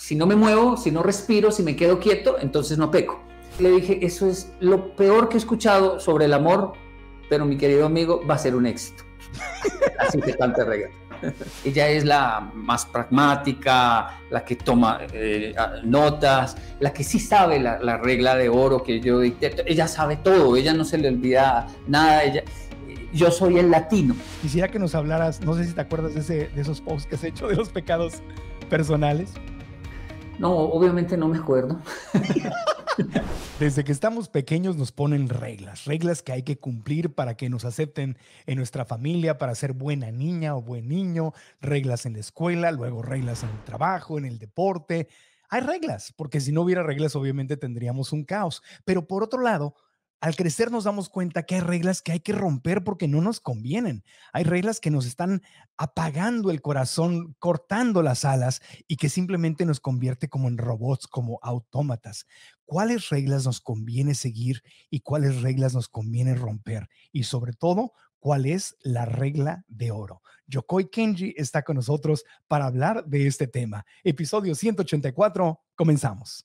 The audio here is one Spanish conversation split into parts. si no me muevo, si no respiro, si me quedo quieto, entonces no peco. Le dije, eso es lo peor que he escuchado sobre el amor, pero mi querido amigo, va a ser un éxito. Así que canta reggae. Ella es la más pragmática, la que toma notas, la que sí sabe la regla de oro que yo dicté. Ella sabe todo, ella no se le olvida nada. Yo soy el latino. Quisiera que nos hablaras, no sé si te acuerdas de esos posts que has hecho, de los pecados personales. No, obviamente no me acuerdo. Desde que estamos pequeños nos ponen reglas, reglas que hay que cumplir para que nos acepten en nuestra familia, para ser buena niña o buen niño, reglas en la escuela, luego reglas en el trabajo, en el deporte. Hay reglas, porque si no hubiera reglas obviamente tendríamos un caos. Pero por otro lado, al crecer nos damos cuenta que hay reglas que hay que romper porque no nos convienen. Hay reglas que nos están apagando el corazón, cortando las alas y que simplemente nos convierte como en robots, como autómatas. ¿Cuáles reglas nos conviene seguir y cuáles reglas nos conviene romper? Y sobre todo, ¿cuál es la regla de oro? Yokoi Kenji está con nosotros para hablar de este tema. Episodio 184, comenzamos.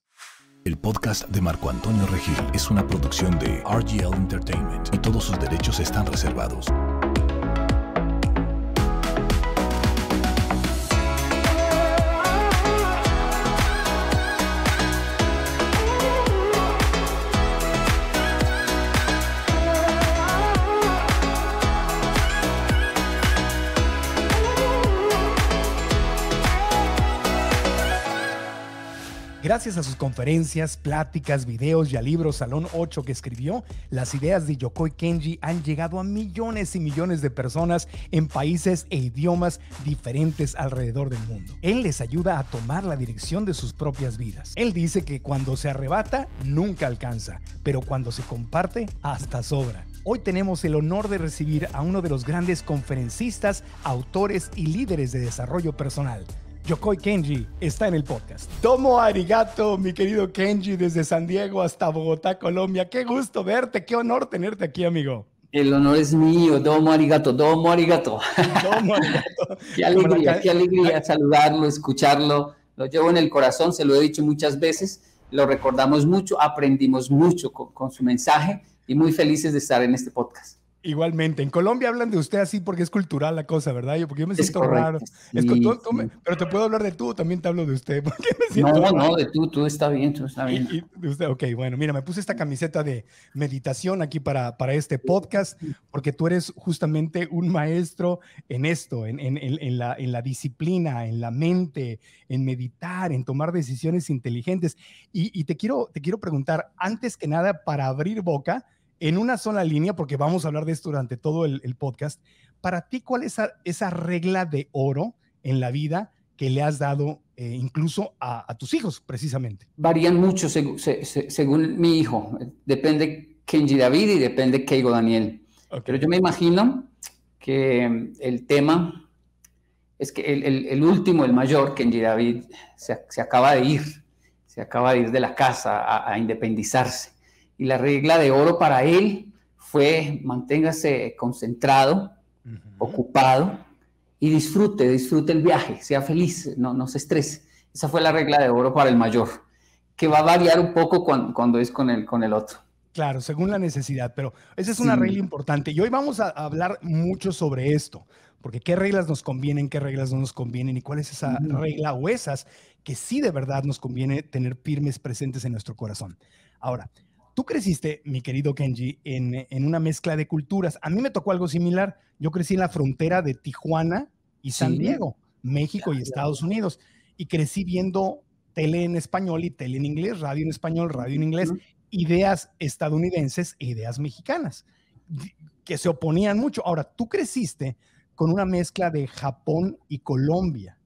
El podcast de Marco Antonio Regil es una producción de RGL Entertainment y todos sus derechos están reservados. Gracias a sus conferencias, pláticas, videos y al libro Salón 8 que escribió, las ideas de Yokoi Kenji han llegado a millones y millones de personas en países e idiomas diferentes alrededor del mundo. Él les ayuda a tomar la dirección de sus propias vidas. Él dice que cuando se arrebata, nunca alcanza, pero cuando se comparte, hasta sobra. Hoy tenemos el honor de recibir a uno de los grandes conferencistas, autores y líderes de desarrollo personal. Yokoi Kenji está en el podcast. Tomo arigato, mi querido Kenji, desde San Diego hasta Bogotá, Colombia. Qué gusto verte, qué honor tenerte aquí, amigo. El honor es mío. Domo arigato, domo arigato. Domo arigato. Qué alegría saludarlo, escucharlo. Lo llevo en el corazón, se lo he dicho muchas veces. Lo recordamos mucho, aprendimos mucho con su mensaje y muy felices de estar en este podcast. Igualmente, en Colombia hablan de usted así porque es cultural la cosa, ¿verdad? Porque yo me siento raro. Pero te puedo hablar de tú, también te hablo de usted. Porque me siento raro. De tú está bien, de usted, ok, bueno, mira, me puse esta camiseta de meditación aquí para este podcast, porque tú eres justamente un maestro en esto, en la disciplina, en la mente, en meditar, en tomar decisiones inteligentes. Y te quiero preguntar, antes que nada, para abrir boca, en una sola línea, porque vamos a hablar de esto durante todo el podcast, para ti, ¿cuál es esa regla de oro en la vida que le has dado incluso a tus hijos, precisamente? Varían mucho según mi hijo. Depende Kenji David y depende Keigo Daniel. Okay. Pero yo me imagino que el tema es que el último, el mayor, Kenji David, se acaba de ir. Se acaba de ir de la casa a independizarse. Y la regla de oro para él fue manténgase concentrado, ocupado y disfrute el viaje, sea feliz, no se estrese. Esa fue la regla de oro para el mayor, que va a variar un poco cuando es con el otro. Claro, según la necesidad, pero esa es una regla importante. Y hoy vamos a hablar mucho sobre esto, porque qué reglas nos convienen, qué reglas no nos convienen y cuál es esa regla o esas que sí de verdad nos conviene tener firmes presentes en nuestro corazón. Ahora, tú creciste, mi querido Kenji, en una mezcla de culturas. A mí me tocó algo similar. Yo crecí en la frontera de Tijuana y San Diego, México y Estados Unidos. Y crecí viendo tele en español y tele en inglés, radio en español, radio en inglés, ideas estadounidenses e ideas mexicanas, que se oponían mucho. Ahora, tú creciste con una mezcla de Japón y Colombia.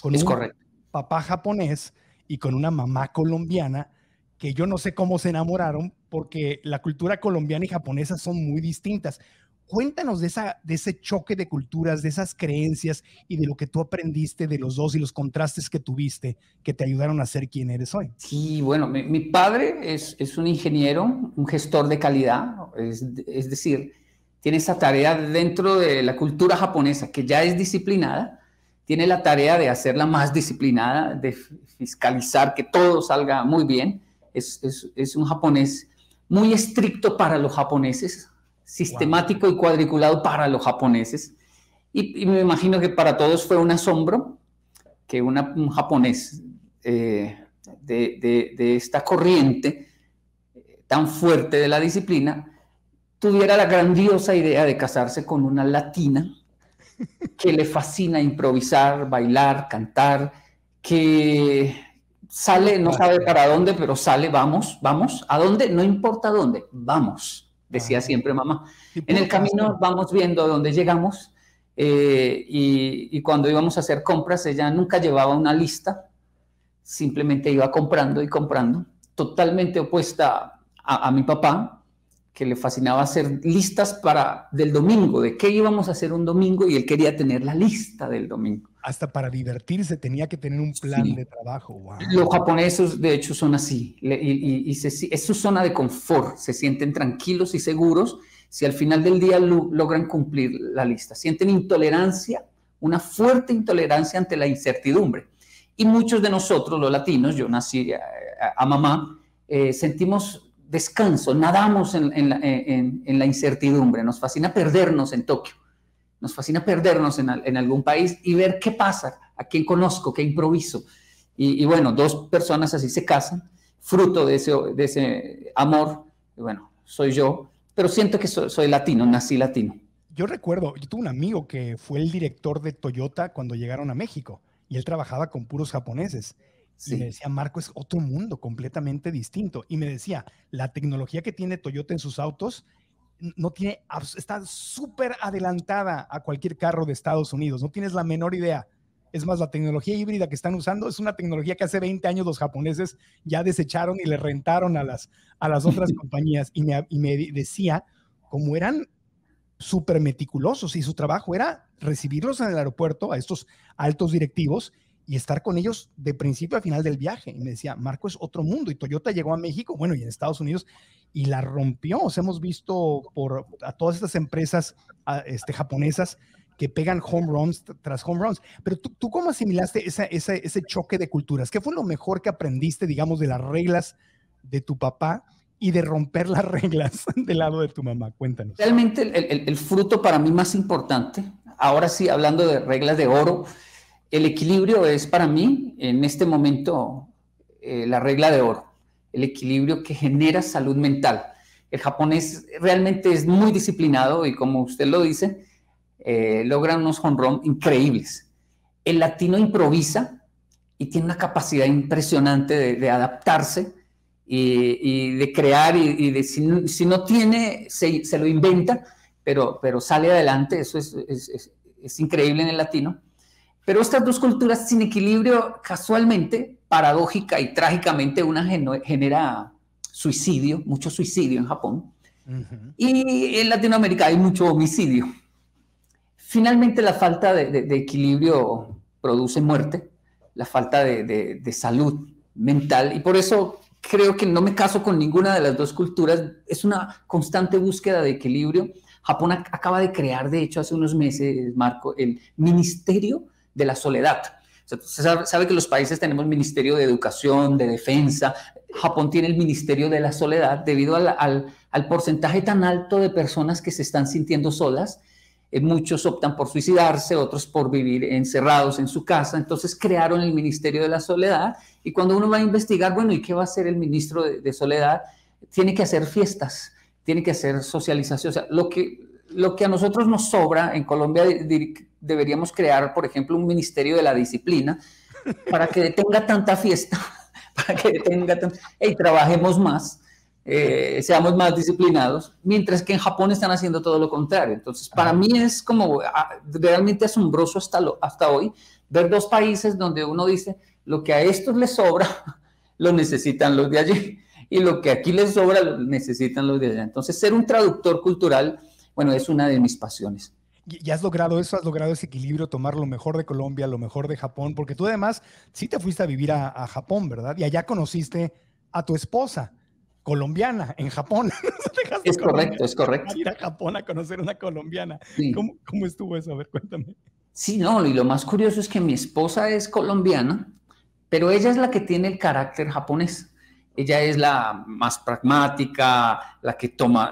Con es un correcto. Papá japonés y con una mamá colombiana, que yo no sé cómo se enamoraron, porque la cultura colombiana y japonesa son muy distintas. Cuéntanos de ese choque de culturas, de esas creencias y de lo que tú aprendiste de los dos y los contrastes que tuviste que te ayudaron a ser quien eres hoy. Sí, bueno, mi padre es un ingeniero, un gestor de calidad, es decir, tiene esa tarea dentro de la cultura japonesa que ya es disciplinada, tiene la tarea de hacerla más disciplinada, de fiscalizar que todo salga muy bien. Es un japonés muy estricto para los japoneses, sistemático y cuadriculado para los japoneses. Y me imagino que para todos fue un asombro que un japonés de esta corriente tan fuerte de la disciplina tuviera la grandiosa idea de casarse con una latina que le fascina improvisar, bailar, cantar, que sale, no sabe para dónde, pero sale, vamos, ¿a dónde? No importa dónde, vamos, decía siempre mamá. En el camino vamos viendo a dónde llegamos, y cuando íbamos a hacer compras, ella nunca llevaba una lista, simplemente iba comprando y comprando, totalmente opuesta a mi papá, que le fascinaba hacer listas del domingo, de qué íbamos a hacer un domingo, y él quería tener la lista del domingo. Hasta para divertirse tenía que tener un plan de trabajo. Wow. Los japoneses, de hecho, son así. Es su zona de confort. Se sienten tranquilos y seguros si al final del día logran cumplir la lista. Sienten intolerancia, una fuerte intolerancia ante la incertidumbre. Y muchos de nosotros, los latinos, yo nací a mamá, sentimos descanso, nadamos en la incertidumbre, nos fascina perdernos en Tokio, nos fascina perdernos en algún país y ver qué pasa, a quién conozco, qué improviso. Y bueno, dos personas así se casan, fruto de ese amor, y bueno, soy yo, pero siento que soy latino, nací latino. Yo recuerdo, yo tuve un amigo que fue el director de Toyota cuando llegaron a México, y él trabajaba con puros japoneses. Y me decía, Marco, es otro mundo completamente distinto. Y me decía, la tecnología que tiene Toyota en sus autos está súper adelantada a cualquier carro de Estados Unidos. No tienes la menor idea. Es más, la tecnología híbrida que están usando es una tecnología que hace 20 años los japoneses ya desecharon y le rentaron a las otras compañías. Y me decía, como eran súper meticulosos y su trabajo era recibirlos en el aeropuerto a estos altos directivos y estar con ellos de principio a final del viaje. Y me decía, Marco, es otro mundo. Y Toyota llegó a México, bueno, y en Estados Unidos, y la rompió. O sea, hemos visto a todas estas empresas japonesas que pegan home runs tras home runs. Pero ¿tú cómo asimilaste ese choque de culturas? ¿Qué fue lo mejor que aprendiste, digamos, de las reglas de tu papá y de romper las reglas del lado de tu mamá? Cuéntanos. Realmente el fruto para mí más importante, ahora sí, hablando de reglas de oro, el equilibrio es para mí, en este momento, la regla de oro. El equilibrio que genera salud mental. El japonés realmente es muy disciplinado y, como usted lo dice, logra unos home run increíbles. El latino improvisa y tiene una capacidad impresionante de adaptarse y de crear. Si no tiene, se lo inventa, pero sale adelante. Eso es increíble en el latino. Pero estas dos culturas sin equilibrio, casualmente, paradójica y trágicamente, una genera suicidio, mucho suicidio en Japón. Y en Latinoamérica hay mucho homicidio. Finalmente, la falta de equilibrio produce muerte, la falta de salud mental. Y por eso creo que no me caso con ninguna de las dos culturas. Es una constante búsqueda de equilibrio. Japón acaba de crear, de hecho, hace unos meses, Marco, el Ministerio de la Soledad. Se sabe que los países tenemos Ministerio de Educación, de Defensa. Japón tiene el Ministerio de la Soledad debido al porcentaje tan alto de personas que se están sintiendo solas. Muchos optan por suicidarse, otros por vivir encerrados en su casa. Entonces crearon el Ministerio de la Soledad, y cuando uno va a investigar, bueno, ¿y qué va a hacer el ministro de Soledad? Tiene que hacer fiestas, tiene que hacer socialización. O sea, lo que a nosotros nos sobra en Colombia, deberíamos crear, por ejemplo, un Ministerio de la Disciplina para que detenga tanta fiesta, para que detenga tanta... Hey, trabajemos más, seamos más disciplinados, mientras que en Japón están haciendo todo lo contrario. Entonces, para mí es como realmente asombroso hasta hoy ver dos países donde uno dice, lo que a estos les sobra, lo necesitan los de allí, y lo que aquí les sobra, lo necesitan los de allá. Entonces, ser un traductor cultural, bueno, es una de mis pasiones. Y has logrado eso, has logrado ese equilibrio, tomar lo mejor de Colombia, lo mejor de Japón, porque tú además sí te fuiste a vivir a Japón, ¿verdad? Y allá conociste a tu esposa, colombiana, en Japón. Es correcto, es correcto. Ir a Japón a conocer a una colombiana. Sí. ¿Cómo estuvo eso? A ver, cuéntame. Sí, no, y lo más curioso es que mi esposa es colombiana, pero ella es la que tiene el carácter japonés. Ella es la más pragmática, la que toma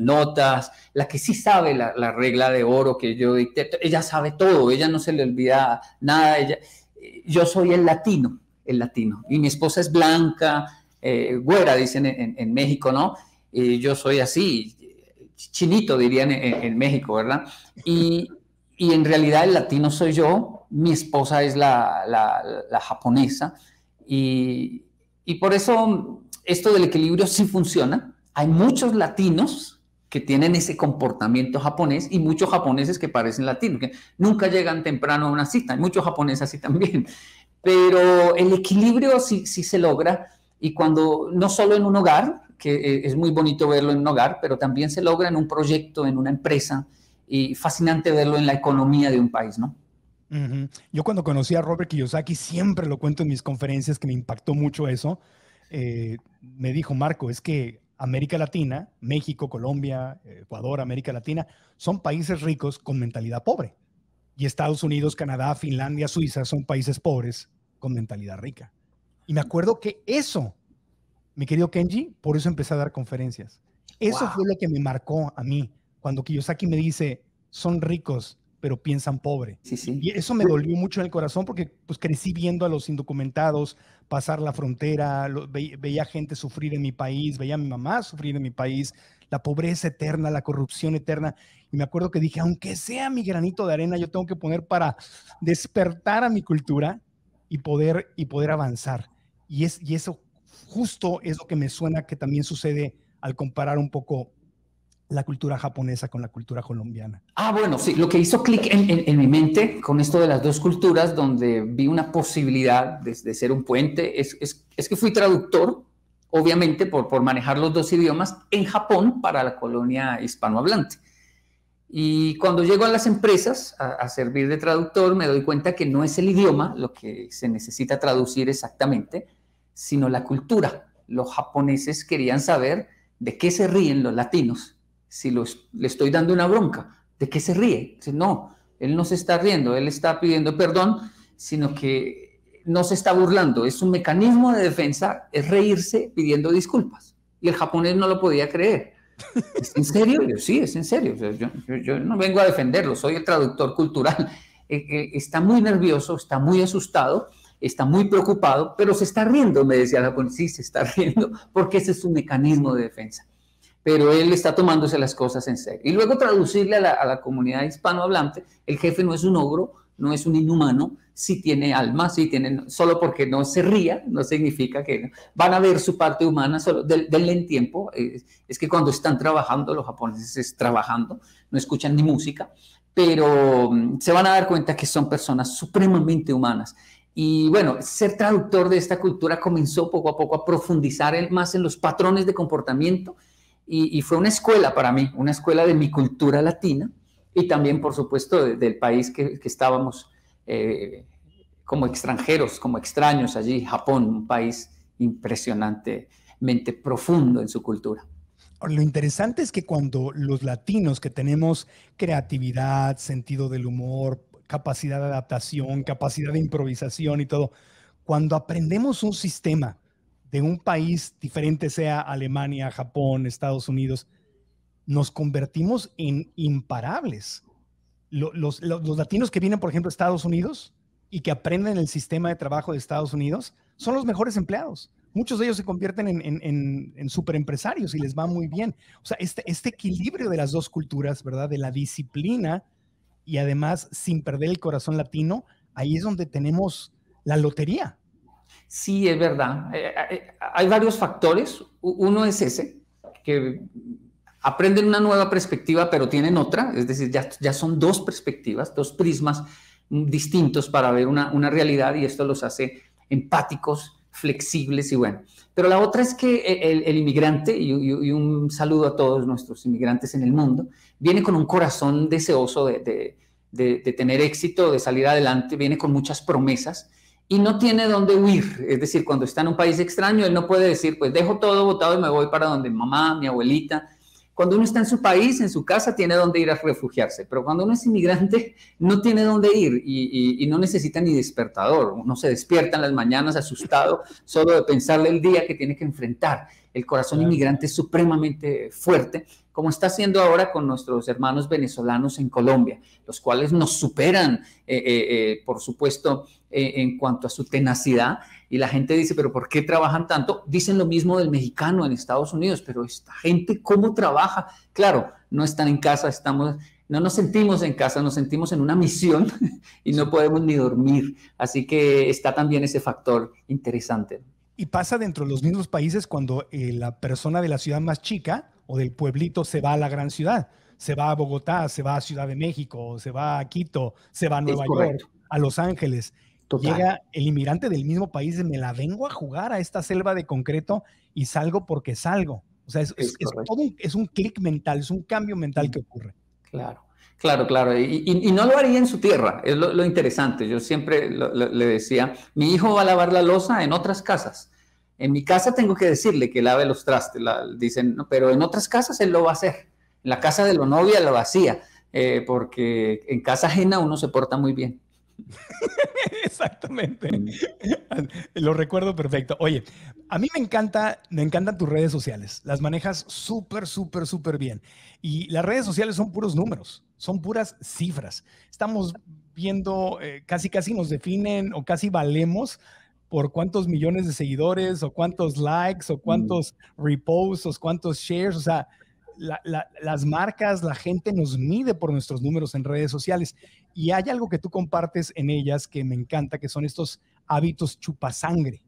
notas, la que sí sabe la regla de oro que yo dicté. Ella sabe todo, ella no se le olvida nada. Yo soy el latino. Y mi esposa es blanca, güera, dicen en México, ¿no? Y yo soy así, chinito, dirían en México, ¿verdad? Y en realidad el latino soy yo, mi esposa es la japonesa, y por eso esto del equilibrio sí funciona. Hay muchos latinos que tienen ese comportamiento japonés y muchos japoneses que parecen latinos, que nunca llegan temprano a una cita, hay muchos japoneses así también, pero el equilibrio sí se logra, y cuando no solo en un hogar, que es muy bonito verlo en un hogar, pero también se logra en un proyecto, en una empresa, y fascinante verlo en la economía de un país, ¿no? Uh-huh. Yo cuando conocí a Robert Kiyosaki, siempre lo cuento en mis conferencias, que me impactó mucho eso. Me dijo, Marco, es que América Latina, México, Colombia, Ecuador, América Latina, son países ricos con mentalidad pobre. Y Estados Unidos, Canadá, Finlandia, Suiza son países pobres con mentalidad rica. Y me acuerdo que eso, mi querido Kenji, por eso empecé a dar conferencias. Eso wow. Fue lo que me marcó a mí. Cuando Kiyosaki me dice, son ricos, pero piensan pobre. Sí, sí. Y eso me dolió mucho en el corazón, porque pues, crecí viendo a los indocumentados pasar la frontera, veía gente sufrir en mi país, veía a mi mamá sufrir en mi país, la pobreza eterna, la corrupción eterna. Y me acuerdo que dije, aunque sea mi granito de arena, yo tengo que poner para despertar a mi cultura y poder avanzar. Y eso justo es lo que me suena que también sucede al comparar un poco la cultura japonesa con la cultura colombiana. Ah, bueno, sí, lo que hizo clic en mi mente con esto de las dos culturas, donde vi una posibilidad de ser un puente, es que fui traductor, obviamente, por manejar los dos idiomas en Japón para la colonia hispanohablante. Y cuando llego a las empresas a servir de traductor, me doy cuenta que no es el idioma lo que se necesita traducir exactamente, sino la cultura. Los japoneses querían saber de qué se ríen los latinos. Si le estoy dando una bronca, ¿de qué se ríe? Dice, no, él no se está riendo, él está pidiendo perdón, sino que no se está burlando. Es un mecanismo de defensa, es reírse pidiendo disculpas. Y el japonés no lo podía creer. ¿Es en serio? Yo, sí, es en serio. Yo no vengo a defenderlo, soy el traductor cultural. Está muy nervioso, está muy asustado, está muy preocupado, pero se está riendo, me decía el japonés. Sí, se está riendo, porque ese es su mecanismo de defensa. Pero él está tomándose las cosas en serio. Y luego traducirle a la comunidad hispanohablante, el jefe no es un ogro, no es un inhumano, sí tiene alma, sí tiene, solo porque no se ría, no significa que van a ver su parte humana, solo denle en tiempo. Es que cuando están trabajando, los japoneses trabajando, no escuchan ni música, pero se van a dar cuenta que son personas supremamente humanas. Y bueno, ser traductor de esta cultura comenzó poco a poco a profundizar más en los patrones de comportamiento. Y fue una escuela para mí, una escuela de mi cultura latina y también, por supuesto, del país que estábamos como extranjeros, como extraños allí, Japón, un país impresionantemente profundo en su cultura. Lo interesante es que cuando los latinos que tenemos creatividad, sentido del humor, capacidad de adaptación, capacidad de improvisación y todo, cuando aprendemos un sistema de un país diferente, sea Alemania, Japón, Estados Unidos, nos convertimos en imparables. Los latinos que vienen, por ejemplo, a Estados Unidos y que aprenden el sistema de trabajo de Estados Unidos son los mejores empleados. Muchos de ellos se convierten en superempresarios y les va muy bien. O sea, este equilibrio de las dos culturas, ¿verdad? De la disciplina y además sin perder el corazón latino, ahí es donde tenemos la lotería. Sí, es verdad. Hay varios factores. Uno es ese, que aprenden una nueva perspectiva, pero tienen otra. Es decir, ya son dos perspectivas, dos prismas distintos para ver una realidad, y esto los hace empáticos, flexibles y bueno. Pero la otra es que el inmigrante, y un saludo a todos nuestros inmigrantes en el mundo, viene con un corazón deseoso de tener éxito, de salir adelante, viene con muchas promesas. Y no tiene dónde huir, es decir, cuando está en un país extraño, él no puede decir, pues dejo todo botado y me voy para donde mamá, mi abuelita. Cuando uno está en su país, en su casa, tiene dónde ir a refugiarse. Pero cuando uno es inmigrante, no tiene dónde ir y no necesita ni despertador. Uno se despierta en las mañanas asustado solo de pensarle el día que tiene que enfrentar. El corazón inmigrante es supremamente fuerte, como está haciendo ahora con nuestros hermanos venezolanos en Colombia, los cuales nos superan, por supuesto, en cuanto a su tenacidad. Y la gente dice, ¿pero por qué trabajan tanto? Dicen lo mismo del mexicano en Estados Unidos, pero esta gente, ¿cómo trabaja? Claro, no están en casa, no nos sentimos en casa, nos sentimos en una misión y no podemos ni dormir. Así que está también ese factor interesante. Y pasa dentro de los mismos países cuando la persona de la ciudad más chica o del pueblito se va a la gran ciudad, se va a Bogotá, se va a Ciudad de México, se va a Quito, se va a Nueva York, a Los Ángeles. Total. Llega el inmigrante del mismo país, me la vengo a jugar a esta selva de concreto y salgo porque salgo. O sea, es un clic mental, es un cambio mental que ocurre. Claro, claro, claro. Y no lo haría en su tierra, es lo interesante. Yo siempre le decía, mi hijo va a lavar la loza en otras casas. En mi casa tengo que decirle que lave los trastes, dicen, no, pero en otras casas él lo va a hacer. En la casa de la novia lo hacía, porque en casa ajena uno se porta muy bien. Exactamente. Lo recuerdo perfecto. Oye, a mí me encantan tus redes sociales. Las manejas súper, súper, súper bien. Y las redes sociales son puros números, son puras cifras. Estamos viendo, casi nos definen o casi valemos por cuántos millones de seguidores o cuántos likes o cuántos reposts, cuántos shares. O sea, las marcas, la gente nos mide por nuestros números en redes sociales. Y hay algo que tú compartes en ellas que me encanta, que son estos hábitos chupasangre.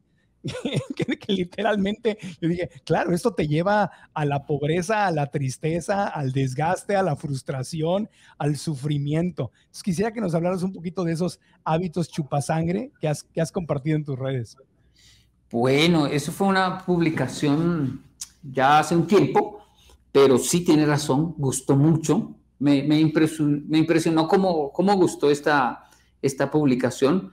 que literalmente, yo dije, claro, esto te lleva a la pobreza, a la tristeza, al desgaste, a la frustración, al sufrimiento. Entonces, quisiera que nos hablaras un poquito de esos hábitos chupasangre que has compartido en tus redes. Bueno, eso fue una publicación ya hace un tiempo, pero sí tiene razón, gustó mucho. Me impresionó cómo gustó esta publicación.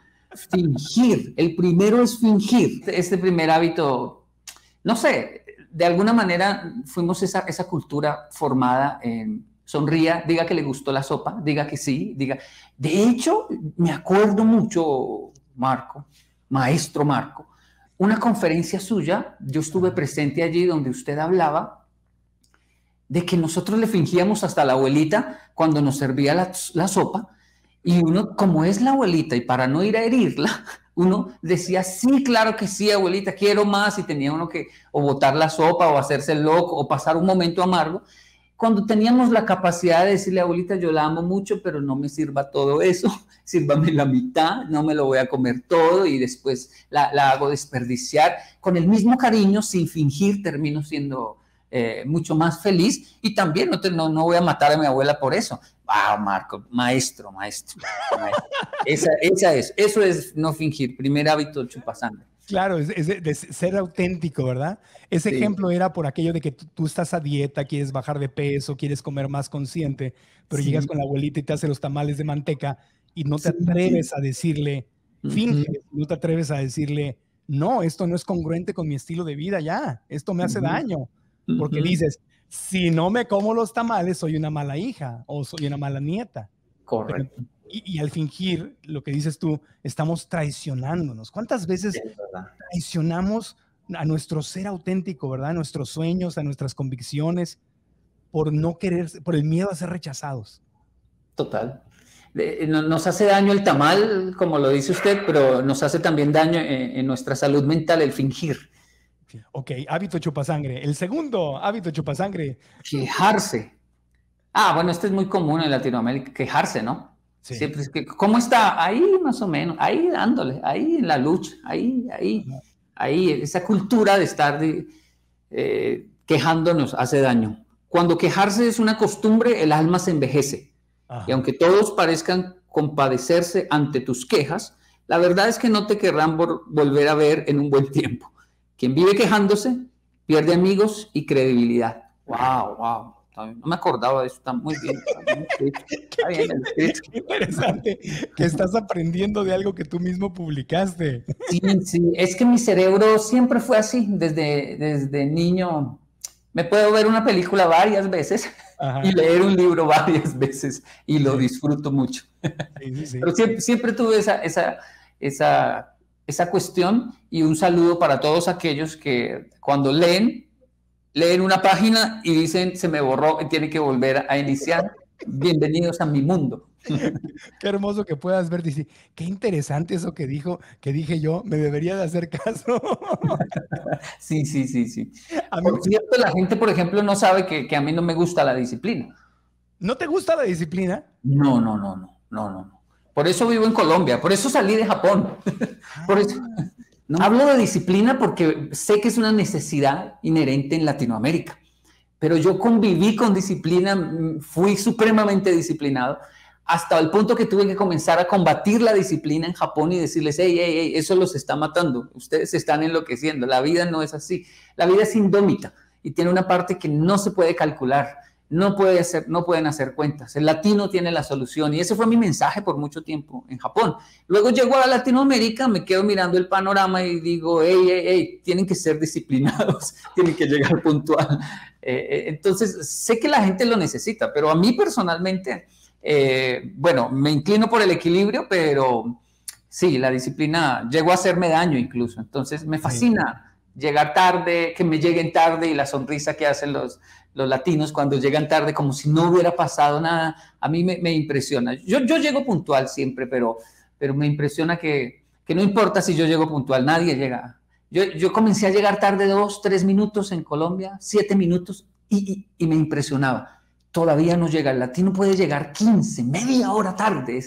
Fingir, el primero es fingir. Este primer hábito, no sé, de alguna manera fuimos esa cultura formada en sonría, diga que le gustó la sopa, diga que sí, diga. De hecho, me acuerdo mucho, maestro Marco, una conferencia suya, yo estuve presente allí donde usted hablaba de que nosotros le fingíamos hasta la abuelita cuando nos servía la sopa. Y uno, como es la abuelita, y para no ir a herirla, uno decía, sí, claro que sí, abuelita, quiero más, y tenía uno que o botar la sopa, o hacerse loco, o pasar un momento amargo, cuando teníamos la capacidad de decirle, abuelita, yo la amo mucho, pero no me sirva todo eso, sírvame la mitad, no me lo voy a comer todo, y después la hago desperdiciar. Con el mismo cariño, sin fingir, termino siendo mucho más feliz, y también no voy a matar a mi abuela por eso. Ah, Marco, maestro. Eso es no fingir, primer hábito chupasangre. Claro, es de ser auténtico, ¿verdad? Ese ejemplo era por aquello de que tú estás a dieta, quieres bajar de peso, quieres comer más consciente, pero llegas con la abuelita y te hace los tamales de manteca y no te atreves a decirle, finges, no te atreves a decirle, no, esto no es congruente con mi estilo de vida ya, esto me hace daño. Porque dices, si no me como los tamales, soy una mala hija o soy una mala nieta. Correcto. Pero, y al fingir, lo que dices tú, estamos traicionándonos. ¿Cuántas veces traicionamos a nuestro ser auténtico, verdad? A nuestros sueños, a nuestras convicciones, por no querer, por el miedo a ser rechazados. Total. Nos hace daño el tamal, como lo dice usted, pero nos hace también daño en nuestra salud mental el fingir. Ok, hábito chupasangre. El segundo hábito chupasangre. Quejarse. Ah, bueno, este es muy común en Latinoamérica, quejarse, ¿no? Sí. Siempre es que, ¿cómo está? Ahí más o menos, ahí dándole, ahí en la lucha, ahí. Esa cultura de estar quejándonos hace daño. Cuando quejarse es una costumbre, el alma se envejece. Ajá. Y aunque todos parezcan compadecerse ante tus quejas, la verdad es que no te querrán volver a ver en un buen tiempo. Quien vive quejándose, pierde amigos y credibilidad. ¡Wow! No me acordaba de eso. Está muy bien. Qué interesante que estás aprendiendo de algo que tú mismo publicaste. Sí, es que mi cerebro siempre fue así. Desde niño Me puedo ver una película varias veces, ajá, y leer un libro varias veces y lo, sí, disfruto mucho. Sí, sí, sí. Pero siempre, siempre tuve esa cuestión. Y un saludo para todos aquellos que cuando leen una página y dicen se me borró y tienen que volver a iniciar. Bienvenidos a mi mundo. Qué hermoso que puedas ver. Dice, qué interesante eso que dijo, que dije yo, me debería de hacer caso. Sí, sí, sí, sí. Por cierto, la gente, por ejemplo, no sabe que a mí no me gusta la disciplina. ¿No te gusta la disciplina? No, no, no, no, no, no. Por eso vivo en Colombia, por eso salí de Japón. Por eso... No. Hablo de disciplina porque sé que es una necesidad inherente en Latinoamérica, pero yo conviví con disciplina, fui supremamente disciplinado, hasta el punto que tuve que comenzar a combatir la disciplina en Japón y decirles, hey, hey, hey, eso los está matando, ustedes se están enloqueciendo, la vida no es así, la vida es indómita y tiene una parte que no se puede calcular, no pueden hacer cuentas, el latino tiene la solución, y ese fue mi mensaje por mucho tiempo en Japón. Luego llego a Latinoamérica, me quedo mirando el panorama y digo, hey, hey, hey, tienen que ser disciplinados, tienen que llegar puntual. Entonces, sé que la gente lo necesita, pero a mí personalmente, bueno, me inclino por el equilibrio, pero sí, la disciplina llegó a hacerme daño incluso, entonces me fascina. Sí. Llegar tarde, que me lleguen tarde y la sonrisa que hacen los latinos cuando llegan tarde, como si no hubiera pasado nada, a mí me impresiona. Yo llego puntual siempre, pero me impresiona que no importa si yo llego puntual, nadie llega. Yo comencé a llegar tarde 2, 3 minutos en Colombia, 7 minutos, y me impresionaba. Todavía no llega, el latino puede llegar 15, media hora tarde.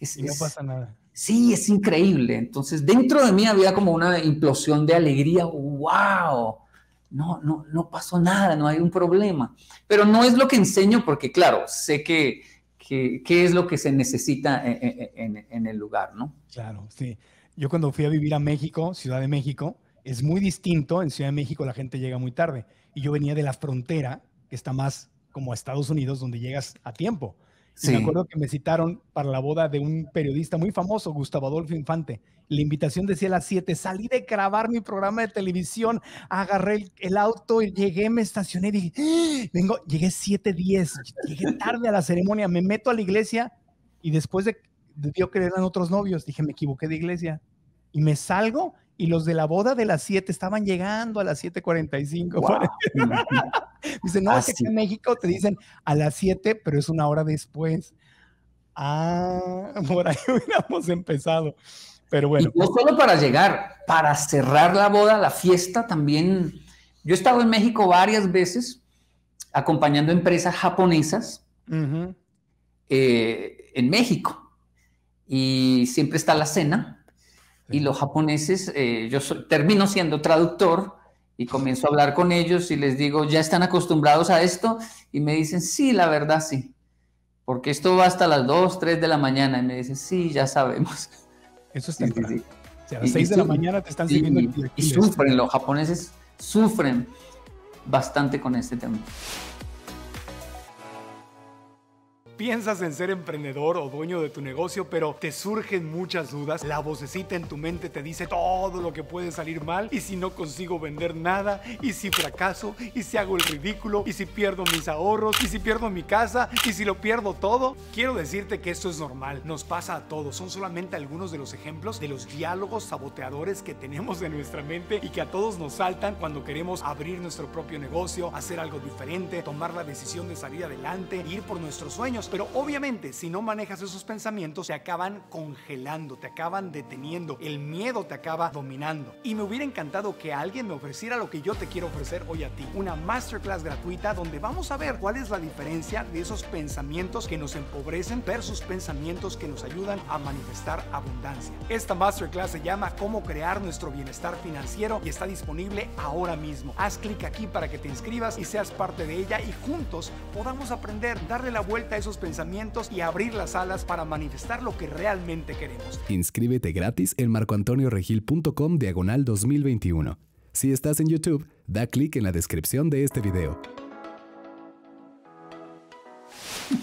Y no pasa nada. Sí, es increíble. Entonces, dentro de mí había como una implosión de alegría. ¡Wow! No, no, no pasó nada, no hay un problema. Pero no es lo que enseño porque, claro, sé que es lo que se necesita en el lugar, ¿no? Claro, sí. Yo cuando fui a vivir a México, Ciudad de México, es muy distinto. En Ciudad de México la gente llega muy tarde. Y yo venía de la frontera, que está más como a Estados Unidos, donde llegas a tiempo. Sí. Me acuerdo que me citaron para la boda de un periodista muy famoso, Gustavo Adolfo Infante. La invitación decía a las 7, salí de grabar mi programa de televisión, agarré el auto, y llegué, me estacioné, dije, llegué 7:10, llegué tarde a la ceremonia, me meto a la iglesia y después vio que eran otros novios, dije, me equivoqué de iglesia y me salgo y los de la boda de las 7 estaban llegando a las 7:45. Wow. Dicen, no, es que en México te dicen a las 7, pero es una hora después. Ah, por ahí hubiéramos empezado. Pero bueno. Y no solo para llegar, para cerrar la boda, la fiesta también. Yo he estado en México varias veces acompañando empresas japonesas, uh-huh, en México. Y siempre está la cena. Sí. Y los japoneses, termino siendo traductor, y comienzo a hablar con ellos y les digo, ¿ya están acostumbrados a esto? Y me dicen, sí, la verdad, sí. Porque esto va hasta las 2, 3 de la mañana. Y me dicen, sí, ya sabemos. Eso está temprano. Sí, sí, sí. O sea, a las 6 de la mañana te están sirviendo. Y sufren, los japoneses sufren bastante con este tema. Piensas en ser emprendedor o dueño de tu negocio, pero te surgen muchas dudas. La vocecita en tu mente te dice todo lo que puede salir mal. ¿Y si no consigo vender nada? ¿Y si fracaso? ¿Y si hago el ridículo? ¿Y si pierdo mis ahorros? ¿Y si pierdo mi casa? ¿Y si lo pierdo todo? Quiero decirte que esto es normal. Nos pasa a todos. Son solamente algunos de los ejemplos de los diálogos saboteadores que tenemos en nuestra mente y que a todos nos saltan cuando queremos abrir nuestro propio negocio, hacer algo diferente, tomar la decisión de salir adelante, ir por nuestros sueños. Pero obviamente, si no manejas esos pensamientos, te acaban congelando, te acaban deteniendo, el miedo te acaba dominando. Y me hubiera encantado que alguien me ofreciera lo que yo te quiero ofrecer hoy a ti. Una masterclass gratuita donde vamos a ver cuál es la diferencia de esos pensamientos que nos empobrecen versus pensamientos que nos ayudan a manifestar abundancia. Esta masterclass se llama Cómo crear nuestro bienestar financiero y está disponible ahora mismo. Haz clic aquí para que te inscribas y seas parte de ella y juntos podamos aprender, darle la vuelta a esos pensamientos y abrir las alas para manifestar lo que realmente queremos. Inscríbete gratis en marcoantonioregil.com/2021. Si estás en YouTube, da clic en la descripción de este video.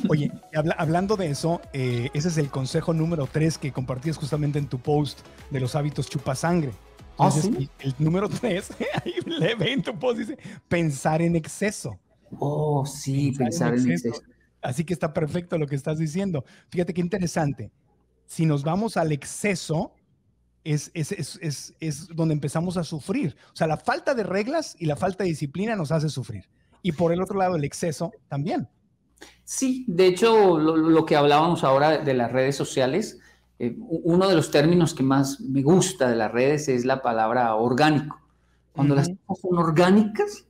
Oye, hablando de eso, ese es el consejo número 3 que compartías justamente en tu post de los hábitos chupasangre. Entonces, ¿sí? El número 3, ahí le ve en tu post, dice, pensar en exceso. Oh, sí, pensar en exceso. Así que está perfecto lo que estás diciendo. Fíjate qué interesante. Si nos vamos al exceso, es donde empezamos a sufrir. O sea, la falta de reglas y la falta de disciplina nos hace sufrir. Y por el otro lado, el exceso también. Sí, de hecho, lo que hablábamos ahora de las redes sociales, uno de los términos que más me gusta de las redes es la palabra orgánico. Cuando las cosas son orgánicas,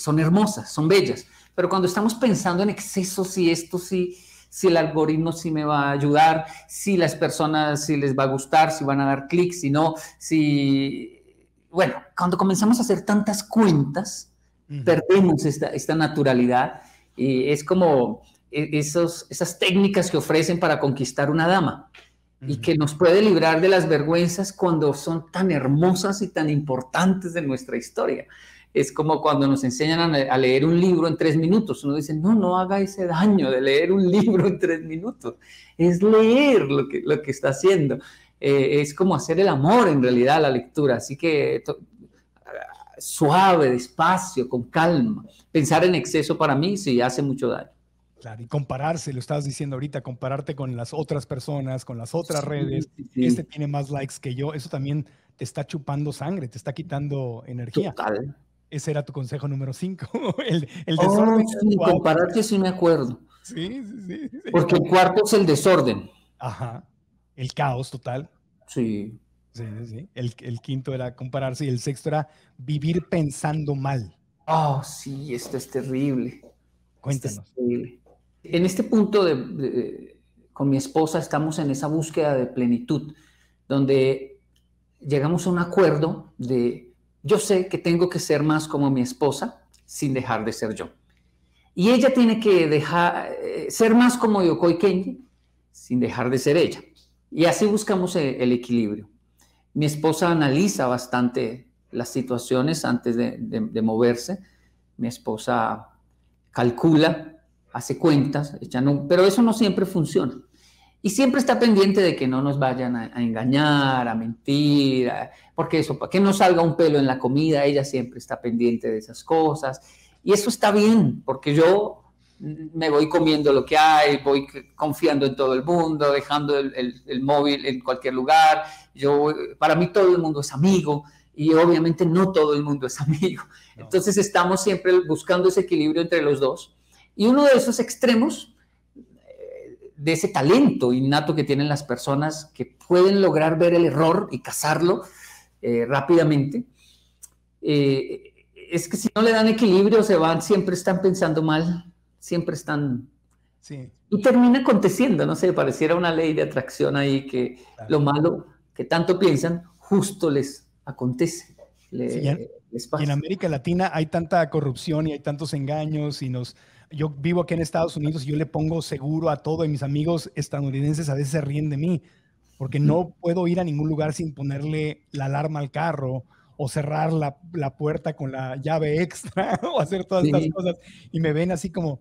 son hermosas, son bellas. Pero cuando estamos pensando en exceso, si esto sí, si el algoritmo sí me va a ayudar, si las personas sí les va a gustar, si van a dar clic, si no, si... Bueno, cuando comenzamos a hacer tantas cuentas, perdemos esta naturalidad. Y es como esas técnicas que ofrecen para conquistar una dama y que nos puede librar de las vergüenzas cuando son tan hermosas y tan importantes de nuestra historia. Es como cuando nos enseñan a leer un libro en 3 minutos. Uno dice, no, no haga ese daño de leer un libro en 3 minutos. Es leer lo que está haciendo. Es como hacer el amor, en realidad, la lectura. Así que suave, despacio, con calma. Pensar en exceso para mí sí hace mucho daño. Claro, y compararse, lo estabas diciendo ahorita, compararte con las otras personas, con las otras redes. Sí. Este tiene más likes que yo. Eso también te está chupando sangre, te está quitando energía. Total. Ese era tu consejo número 5. El desorden. Sí, compararte sí me acuerdo. Sí, sí, sí. Porque el cuarto es el desorden. Ajá. El caos total. Sí. Sí, sí. El quinto era compararse y el sexto era vivir pensando mal. Oh, sí, esto es terrible. Cuéntanos. Esto es terrible. En este punto, con mi esposa estamos en esa búsqueda de plenitud, donde llegamos a un acuerdo de... Yo sé que tengo que ser más como mi esposa sin dejar de ser yo. Y ella tiene que ser más como Yokoi Kenji sin dejar de ser ella. Y así buscamos el equilibrio. Mi esposa analiza bastante las situaciones antes de moverse. Mi esposa calcula, hace cuentas, pero eso no siempre funciona. Y siempre está pendiente de que no nos vayan a engañar, a mentir, porque eso, para que no salga un pelo en la comida, ella siempre está pendiente de esas cosas. Y eso está bien, porque yo me voy comiendo lo que hay, voy confiando en todo el mundo, dejando el móvil en cualquier lugar. Para mí todo el mundo es amigo y obviamente no todo el mundo es amigo. No. Entonces estamos siempre buscando ese equilibrio entre los dos. Y uno de esos extremos... de ese talento innato que tienen las personas que pueden lograr ver el error y cazarlo rápidamente. Es que si no le dan equilibrio, siempre están pensando mal, siempre están... Sí. Y termina aconteciendo, no sé, pareciera una ley de atracción ahí que claro. Lo malo que tanto piensan, justo les acontece. Les pasa. Y en América Latina hay tanta corrupción y hay tantos engaños y nos... Yo vivo aquí en Estados Unidos y yo le pongo seguro a todo y mis amigos estadounidenses a veces se ríen de mí porque no puedo ir a ningún lugar sin ponerle la alarma al carro o cerrar la puerta con la llave extra o hacer todas estas cosas y me ven así como,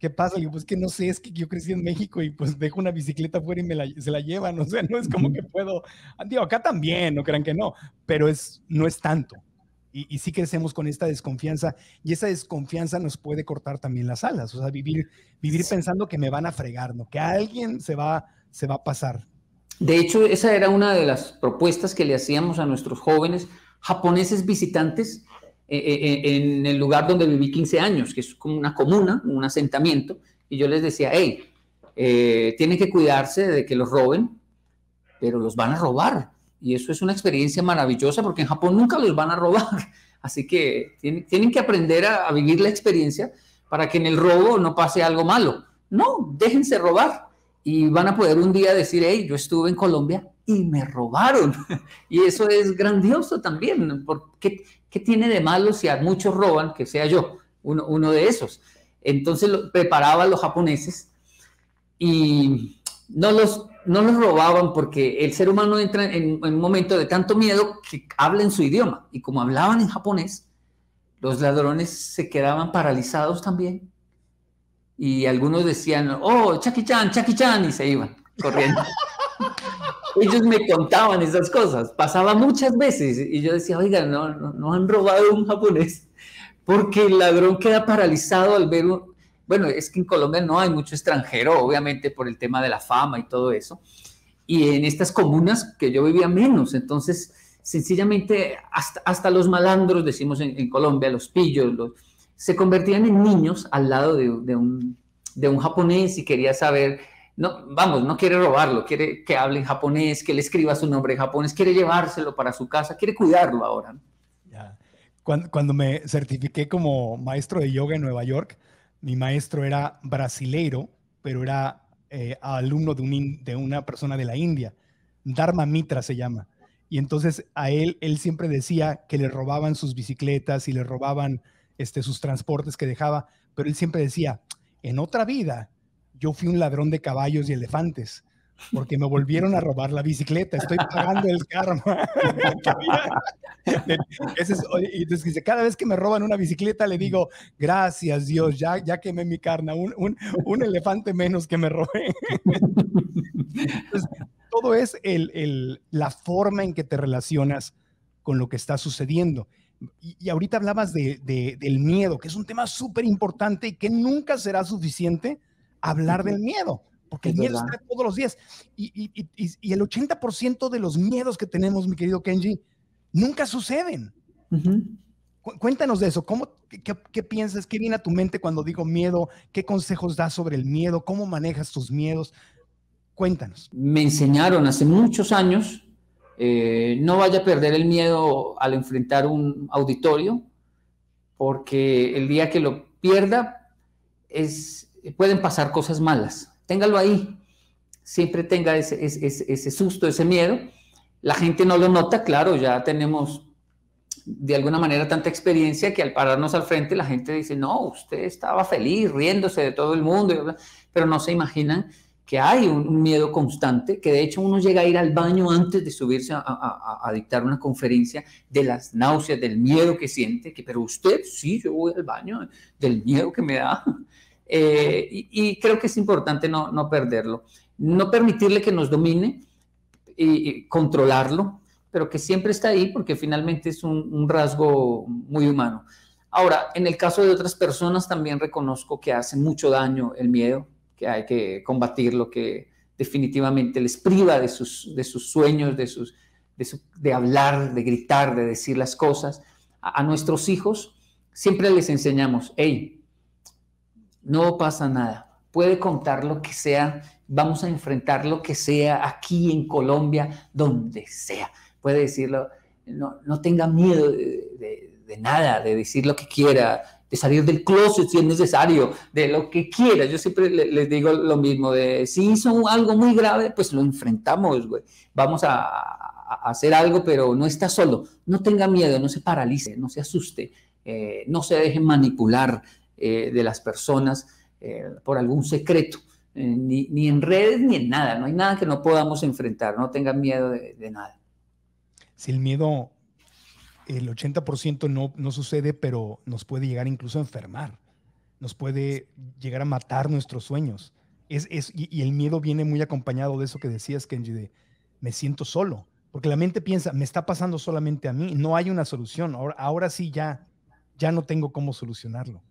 ¿qué pasa? Y yo, pues que no sé, es que yo crecí en México y pues dejo una bicicleta afuera y se la llevan, o sea, no es como que puedo, digo, acá también, no crean que no, pero no es tanto. Y sí crecemos con esta desconfianza y esa desconfianza nos puede cortar también las alas. O sea, vivir pensando que me van a fregar, ¿no? Que a alguien se va a pasar. De hecho, esa era una de las propuestas que le hacíamos a nuestros jóvenes japoneses visitantes en el lugar donde viví 15 años, que es como una comuna, un asentamiento. Y yo les decía, hey, tienen que cuidarse de que los roben, pero los van a robar. Y eso es una experiencia maravillosa porque en Japón nunca los van a robar. Así que tienen que aprender a vivir la experiencia para que en el robo no pase algo malo. No, déjense robar. Y van a poder un día decir, hey, yo estuve en Colombia y me robaron. Y eso es grandioso también. Porque, ¿qué tiene de malo si a muchos roban? Que sea yo, uno de esos. Entonces preparaba a los japoneses y no los robaban porque el ser humano entra en un momento de tanto miedo que habla en su idioma. Y como hablaban en japonés, los ladrones se quedaban paralizados también. Y algunos decían, oh, Chaki-chan, Chaki-chan, y se iban corriendo. ellos me contaban esas cosas, pasaba muchas veces, y yo decía, oiga, no han robado un japonés, porque el ladrón queda paralizado al ver un... Bueno, es que en Colombia no hay mucho extranjero, obviamente, por el tema de la fama y todo eso, y en estas comunas que yo vivía menos, entonces, sencillamente, hasta los malandros, decimos en Colombia, los pillos, se convertían en niños al lado de un japonés, y quería saber, no quiere robarlo, quiere que hable en japonés, que le escriba su nombre en japonés, quiere llevárselo para su casa, quiere cuidarlo ahora, ¿no? Ya. Cuando me certifiqué como maestro de yoga en Nueva York, mi maestro era brasileiro, pero era alumno de una persona de la India, Dharma Mitra se llama, y entonces a él siempre decía que le robaban sus bicicletas y le robaban sus transportes que dejaba, pero él siempre decía, en otra vida yo fui un ladrón de caballos y elefantes, porque me volvieron a robar la bicicleta, estoy pagando el karma. Entonces dice, cada vez que me roban una bicicleta le digo, gracias Dios, ya quemé mi karma, un elefante menos que me robé. Entonces, todo es la forma en que te relacionas con lo que está sucediendo. Y ahorita hablabas del miedo, que es un tema súper importante y que nunca será suficiente hablar del miedo. Porque el miedo está todos los días. Y el 80% de los miedos que tenemos, mi querido Kenji, nunca suceden. Cuéntanos de eso. ¿Qué piensas? ¿Qué viene a tu mente cuando digo miedo? ¿Qué consejos das sobre el miedo? ¿Cómo manejas tus miedos? Cuéntanos. Me enseñaron hace muchos años, no vaya a perder el miedo al enfrentar un auditorio, porque el día que lo pierda pueden pasar cosas malas. Téngalo ahí, siempre tenga ese susto, ese miedo. La gente no lo nota, claro, ya tenemos de alguna manera tanta experiencia que al pararnos al frente la gente dice, no, usted estaba feliz, riéndose de todo el mundo, pero no se imaginan que hay un miedo constante, que de hecho uno llega a ir al baño antes de subirse a dictar una conferencia de las náuseas, del miedo que siente, pero usted, sí, yo voy al baño, del miedo que me da. Y creo que es importante no perderlo, no permitirle que nos domine y controlarlo, pero que siempre está ahí porque finalmente es un rasgo muy humano. Ahora, en el caso de otras personas también reconozco que hace mucho daño el miedo, que hay que combatirlo, que definitivamente les priva de sus sueños, de hablar, de gritar, de decir las cosas. A nuestros hijos siempre les enseñamos, hey, no pasa nada, puede contar lo que sea, vamos a enfrentar lo que sea aquí en Colombia, donde sea. Puede decirlo, no tenga miedo de nada, de decir lo que quiera, de salir del closet si es necesario, de lo que quiera. Yo siempre les digo lo mismo, si hizo algo muy grave, pues lo enfrentamos, güey. Vamos a hacer algo, pero no está solo. No tenga miedo, no se paralice, no se asuste, no se deje manipular de las personas por algún secreto, ni en redes ni en nada. No hay nada que no podamos enfrentar, no tengan miedo de nada. Si el miedo, el 80% no sucede, pero nos puede llegar incluso a enfermar, nos puede llegar a matar nuestros sueños. Y el miedo viene muy acompañado de eso que decías, Kenji, de me siento solo, porque la mente piensa, me está pasando solamente a mí, no hay una solución, ahora sí ya no tengo cómo solucionarlo.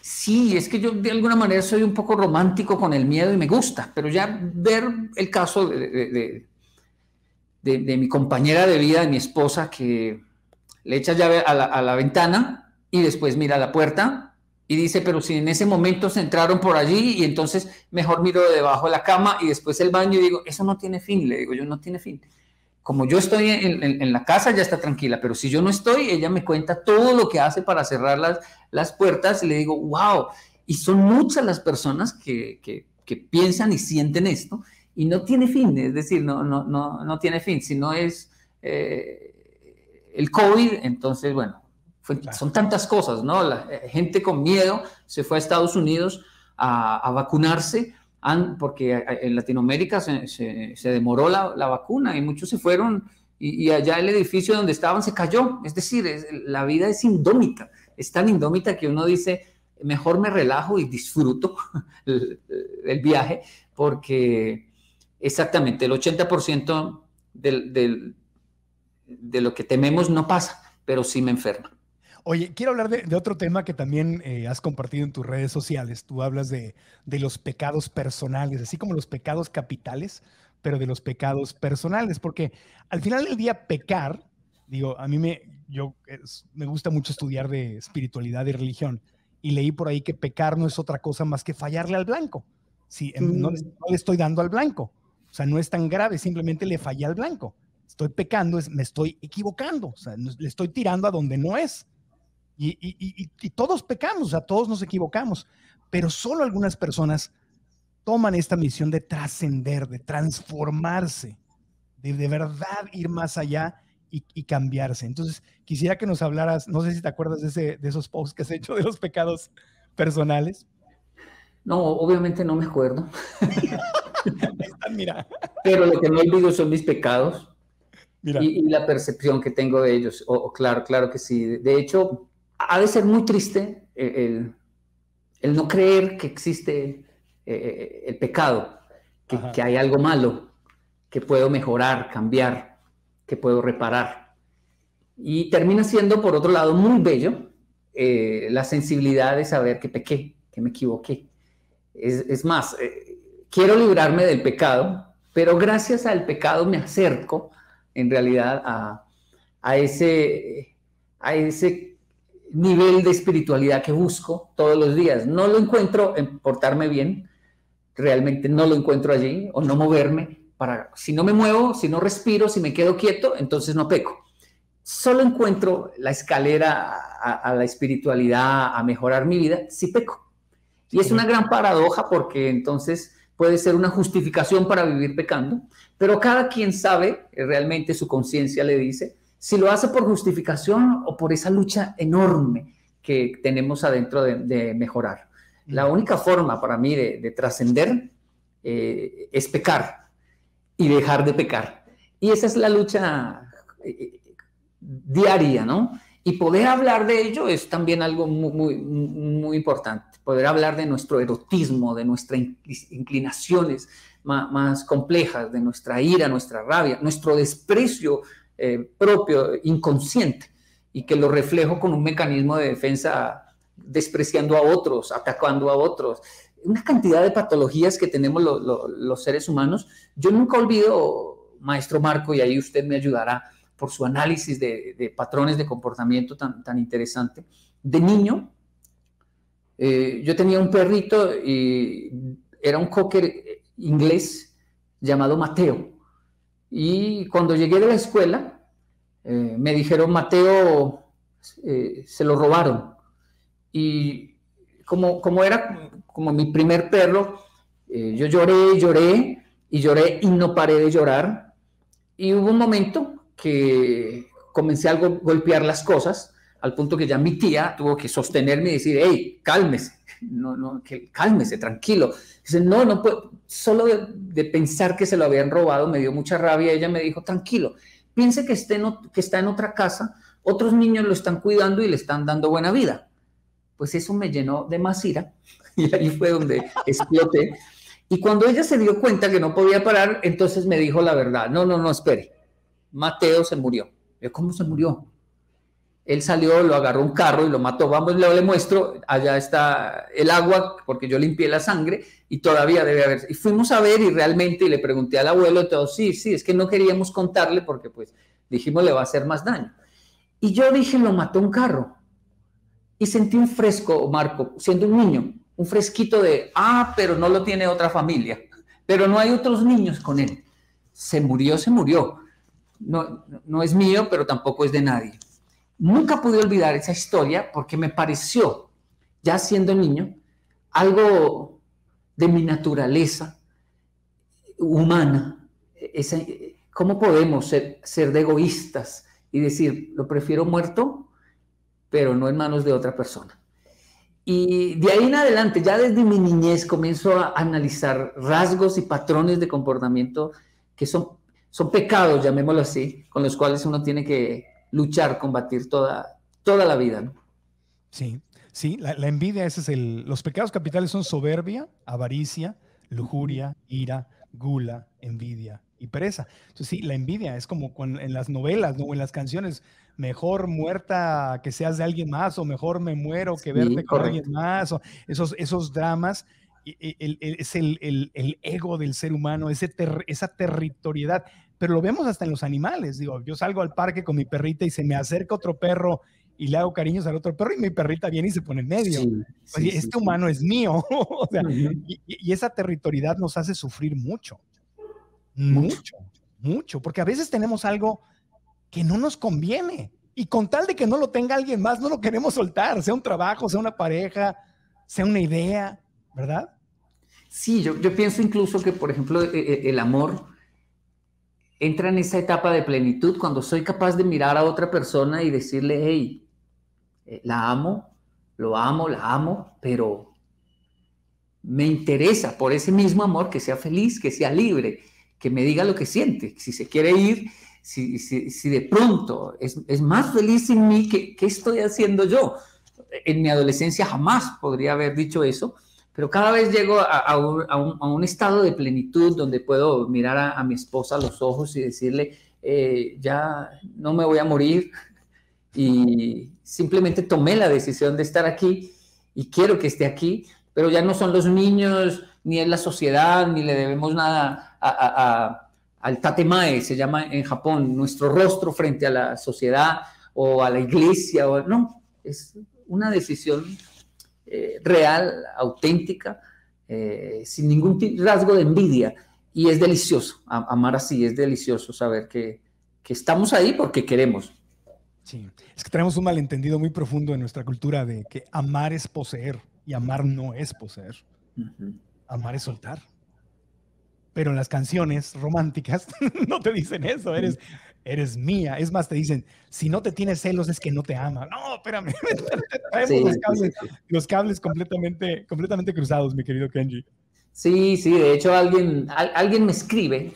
Sí, es que yo de alguna manera soy un poco romántico con el miedo y me gusta, pero ya ver el caso de mi compañera de vida, de mi esposa, que le echa llave a la ventana y después mira a la puerta y dice, pero si en ese momento se entraron por allí, y entonces mejor miro debajo de la cama y después el baño, y digo, eso no tiene fin, le digo yo, no tiene fin. Como yo estoy en la casa, ya está tranquila, pero si yo no estoy, ella me cuenta todo lo que hace para cerrar las puertas, y le digo, wow, y son muchas las personas que piensan y sienten esto, y no tiene fin, es decir, no tiene fin. Si no es el COVID, entonces, bueno, son tantas cosas, ¿no? La gente con miedo se fue a Estados Unidos a vacunarse, porque en Latinoamérica se demoró la vacuna y muchos se fueron, y allá el edificio donde estaban se cayó. Es decir, la vida es indómita, es tan indómita que uno dice, mejor me relajo y disfruto el viaje, porque exactamente el 80% de lo que tememos no pasa, pero sí me enferma. Oye, quiero hablar de otro tema que también has compartido en tus redes sociales. Tú hablas de los pecados personales, así como los pecados capitales, pero de los pecados personales, porque al final del día pecar, digo, a mí me gusta mucho estudiar de espiritualidad y religión, y leí por ahí que pecar no es otra cosa más que fallarle al blanco. Sí, no le estoy dando al blanco, o sea, no es tan grave, simplemente le fallé al blanco. Estoy pecando, me estoy equivocando, o sea, le estoy tirando a donde no es. Y todos pecamos, o sea, todos nos equivocamos, pero solo algunas personas toman esta misión de trascender, de transformarse, de verdad ir más allá y cambiarse. Entonces, quisiera que nos hablaras, no sé si te acuerdas de esos posts que has hecho de los pecados personales. No, obviamente no me acuerdo. Ahí están, mira. Pero lo que no olvido son mis pecados. Mira. Y la percepción que tengo de ellos. Claro que sí. De hecho, ha de ser muy triste el no creer que existe el pecado, que hay algo malo, que puedo mejorar, cambiar, que puedo reparar. Y termina siendo, por otro lado, muy bello la sensibilidad de saber que pequé, que me equivoqué. Es más, quiero librarme del pecado, pero gracias al pecado me acerco en realidad a ese nivel de espiritualidad que busco todos los días. No lo encuentro en portarme bien, realmente no lo encuentro allí, o no moverme. Si no me muevo, si no respiro, si me quedo quieto, entonces no peco. Solo encuentro la escalera a la espiritualidad, a mejorar mi vida, si peco. Y es una gran paradoja, porque entonces puede ser una justificación para vivir pecando, pero cada quien sabe, realmente su conciencia le dice, si lo hace por justificación o por esa lucha enorme que tenemos adentro de mejorar. La única forma para mí de trascender es pecar y dejar de pecar. Y esa es la lucha diaria, ¿no? Y poder hablar de ello es también algo muy importante. Poder hablar de nuestro erotismo, de nuestras inclinaciones más complejas, de nuestra ira, nuestra rabia, nuestro desprecio propio, inconsciente, y que lo reflejo con un mecanismo de defensa despreciando a otros, atacando a otros. Una cantidad de patologías que tenemos los seres humanos. Yo nunca olvido, maestro Marco, y ahí usted me ayudará, por su análisis de patrones de comportamiento tan interesante. De niño, yo tenía un perrito y era un cocker inglés llamado Mateo. Y cuando llegué de la escuela, me dijeron, Mateo, se lo robaron. Y como era como mi primer perro, yo lloré y no paré de llorar. Y hubo un momento que comencé a golpear las cosas, al punto que ya mi tía tuvo que sostenerme y decir, hey, cálmese, cálmese, tranquilo. Dice, no puedo. Solo de pensar que se lo habían robado me dio mucha rabia. Ella me dijo, tranquilo, piense que está en otra casa, otros niños lo están cuidando y le están dando buena vida. Pues eso me llenó de más ira, y ahí fue donde exploté. Y cuando ella se dio cuenta que no podía parar, entonces me dijo la verdad, no, espere, Mateo se murió. Yo, ¿cómo se murió? Él salió, lo agarró un carro y lo mató. Vamos, le muestro, allá está el agua, porque yo limpié la sangre y todavía debe haber. Y fuimos a ver, y realmente, y le pregunté al abuelo, y todo, sí, es que no queríamos contarle porque pues dijimos le va a hacer más daño. Y yo dije, lo mató un carro. Y sentí un fresco, Marco, siendo un niño, un fresquito de, pero no lo tiene otra familia, pero no hay otros niños con él. Se murió. No es mío, pero tampoco es de nadie. Nunca pude olvidar esa historia porque me pareció, ya siendo niño, algo de mi naturaleza humana. ¿Cómo podemos ser de egoístas y decir, lo prefiero muerto, pero no en manos de otra persona? Y de ahí en adelante, ya desde mi niñez, comienzo a analizar rasgos y patrones de comportamiento que son pecados, llamémoslo así, con los cuales uno tiene que luchar, combatir toda la vida, ¿no? Sí, la envidia, los pecados capitales son soberbia, avaricia, lujuria, ira, gula, envidia y pereza. Entonces sí, la envidia es como en las novelas, ¿no? O en las canciones, mejor muerta que seas de alguien más, o mejor me muero que verte con alguien más, o esos dramas. Es el ego del ser humano, esa territorialidad, pero lo vemos hasta en los animales. Digo, yo salgo al parque con mi perrita y se me acerca otro perro y le hago cariños al otro perro y mi perrita viene y se pone en medio. Sí, sí, oye, sí, este humano es mío. O sea, y esa territorialidad nos hace sufrir mucho, mucho, mucho, porque a veces tenemos algo que no nos conviene y con tal de que no lo tenga alguien más, no lo queremos soltar, sea un trabajo, sea una pareja, sea una idea, ¿verdad? Sí, yo pienso incluso que, por ejemplo, el amor entra en esa etapa de plenitud cuando soy capaz de mirar a otra persona y decirle, hey, la amo, lo amo, la amo, pero me interesa por ese mismo amor que sea feliz, que sea libre, que me diga lo que siente, si se quiere ir, si de pronto es más feliz sin mí, ¿qué estoy haciendo yo? En mi adolescencia jamás podría haber dicho eso, pero cada vez llego a un estado de plenitud donde puedo mirar a mi esposa a los ojos y decirle, ya no me voy a morir y simplemente tomé la decisión de estar aquí y quiero que esté aquí, pero ya no son los niños, ni es la sociedad, ni le debemos nada al tatemae, se llama en Japón, nuestro rostro frente a la sociedad o a la iglesia. No, es una decisión real, auténtica, sin ningún rasgo de envidia, y es delicioso amar así, es delicioso saber que estamos ahí porque queremos. Sí, es que tenemos un malentendido muy profundo en nuestra cultura de que amar es poseer y amar no es poseer. Amar es soltar, pero en las canciones románticas no te dicen eso, eres mía. Es más, te dicen, si no te tienes celos es que no te ama. No, espérame, traemos los cables completamente cruzados, mi querido Kenji. Sí, sí, de hecho alguien me escribe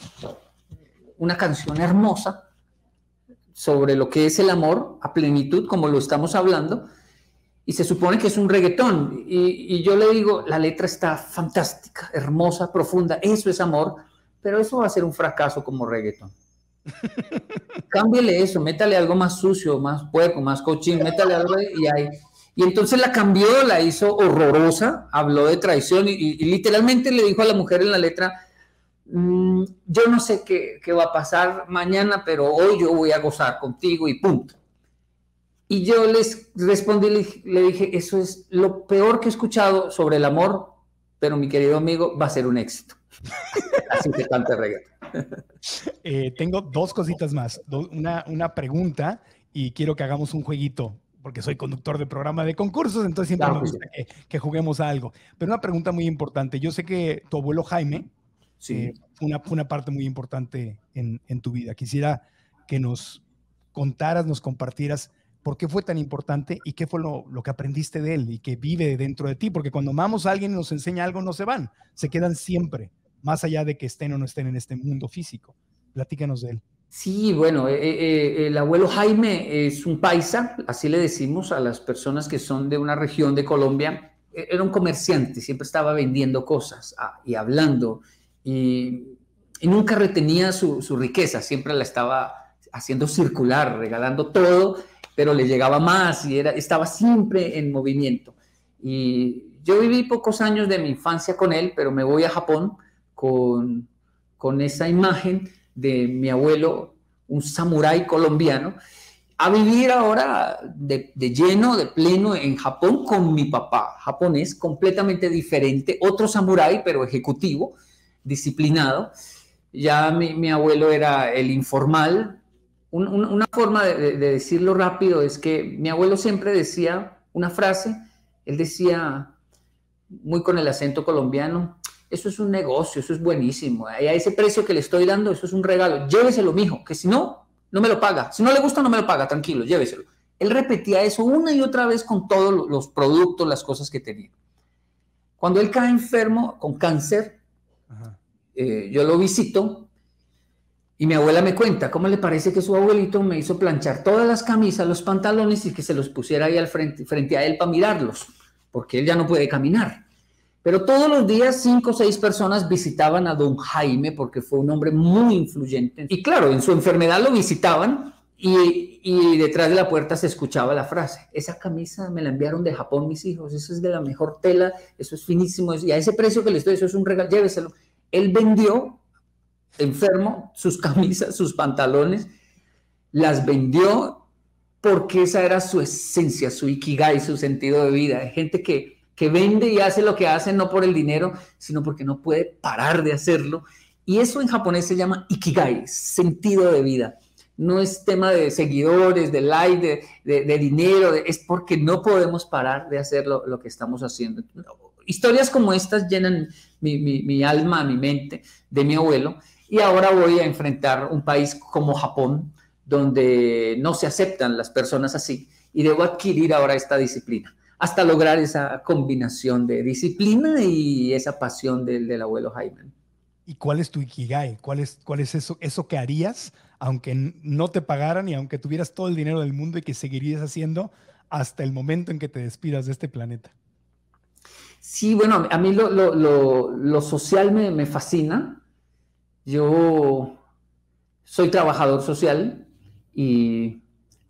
una canción hermosa sobre lo que es el amor a plenitud, como lo estamos hablando, y se supone que es un reggaetón, y yo le digo, la letra está fantástica, hermosa, profunda, eso es amor, pero eso va a ser un fracaso como reggaetón. Cámbiale eso, métale algo más sucio, más puerco, más cochín, métale algo y entonces la cambió, la hizo horrorosa, habló de traición y literalmente le dijo a la mujer en la letra, yo no sé qué va a pasar mañana, pero hoy yo voy a gozar contigo y punto. Y yo les respondí, le dije, eso es lo peor que he escuchado sobre el amor, pero mi querido amigo, va a ser un éxito. Así que canta reggaetón. Tengo dos cositas más, una pregunta, y quiero que hagamos un jueguito, porque soy conductor de programa de concursos, entonces siempre me gusta que juguemos a algo. Pero una pregunta muy importante, yo sé que tu abuelo Jaime fue una parte muy importante en tu vida. Quisiera que nos contaras, nos compartieras por qué fue tan importante y qué fue lo que aprendiste de él y que vive dentro de ti, porque cuando amamos a alguien y nos enseña algo, no se van, se quedan siempre, más allá de que estén o no estén en este mundo físico. Platícanos de él. Sí, bueno, el abuelo Jaime es un paisa, así le decimos a las personas que son de una región de Colombia. Era un comerciante, siempre estaba vendiendo cosas y hablando, y nunca retenía su riqueza, siempre la estaba haciendo circular, regalando todo, pero le llegaba más y estaba siempre en movimiento. Y yo viví pocos años de mi infancia con él, pero me voy a Japón con esa imagen de mi abuelo, un samurái colombiano, a vivir ahora de lleno, de pleno en Japón con mi papá, japonés, completamente diferente, otro samurái, pero ejecutivo, disciplinado. Ya mi abuelo era el informal. Una forma de decirlo rápido es que mi abuelo siempre decía una frase, él decía, muy con el acento colombiano, eso es un negocio, eso es buenísimo, a ese precio que le estoy dando, eso es un regalo, lléveselo, mijo, que si no, no me lo paga, si no le gusta, no me lo paga, tranquilo, lléveselo. Él repetía eso una y otra vez con todos los productos, las cosas que tenía. Cuando él cae enfermo con cáncer, yo lo visito. Y mi abuela me cuenta, ¿cómo le parece que su abuelito me hizo planchar todas las camisas, los pantalones y que se los pusiera ahí frente a él para mirarlos? Porque él ya no puede caminar. Pero todos los días 5 o 6 personas visitaban a don Jaime porque fue un hombre muy influyente. Y claro, en su enfermedad lo visitaban y detrás de la puerta se escuchaba la frase: esa camisa me la enviaron de Japón mis hijos, eso es de la mejor tela, eso es finísimo, y a ese precio que le estoy, eso es un regalo, lléveselo. Él vendió, enfermo, sus camisas, sus pantalones, las vendió porque esa era su esencia, su ikigai, su sentido de vida. Hay gente que vende y hace lo que hace, no por el dinero, sino porque no puede parar de hacerlo. Y eso en japonés se llama ikigai, sentido de vida. No es tema de seguidores, de like, de dinero, es porque no podemos parar de hacer lo que estamos haciendo. Historias como estas llenan mi alma, mi mente, de mi abuelo. Y ahora voy a enfrentar un país como Japón, donde no se aceptan las personas así. Y debo adquirir ahora esta disciplina, hasta lograr esa combinación de disciplina y esa pasión del abuelo Jaime. ¿Y cuál es tu ikigai? ¿Cuál es eso que harías, aunque no te pagaran y aunque tuvieras todo el dinero del mundo, y que seguirías haciendo hasta el momento en que te despidas de este planeta? Sí, bueno, a mí lo social me fascina. Yo soy trabajador social y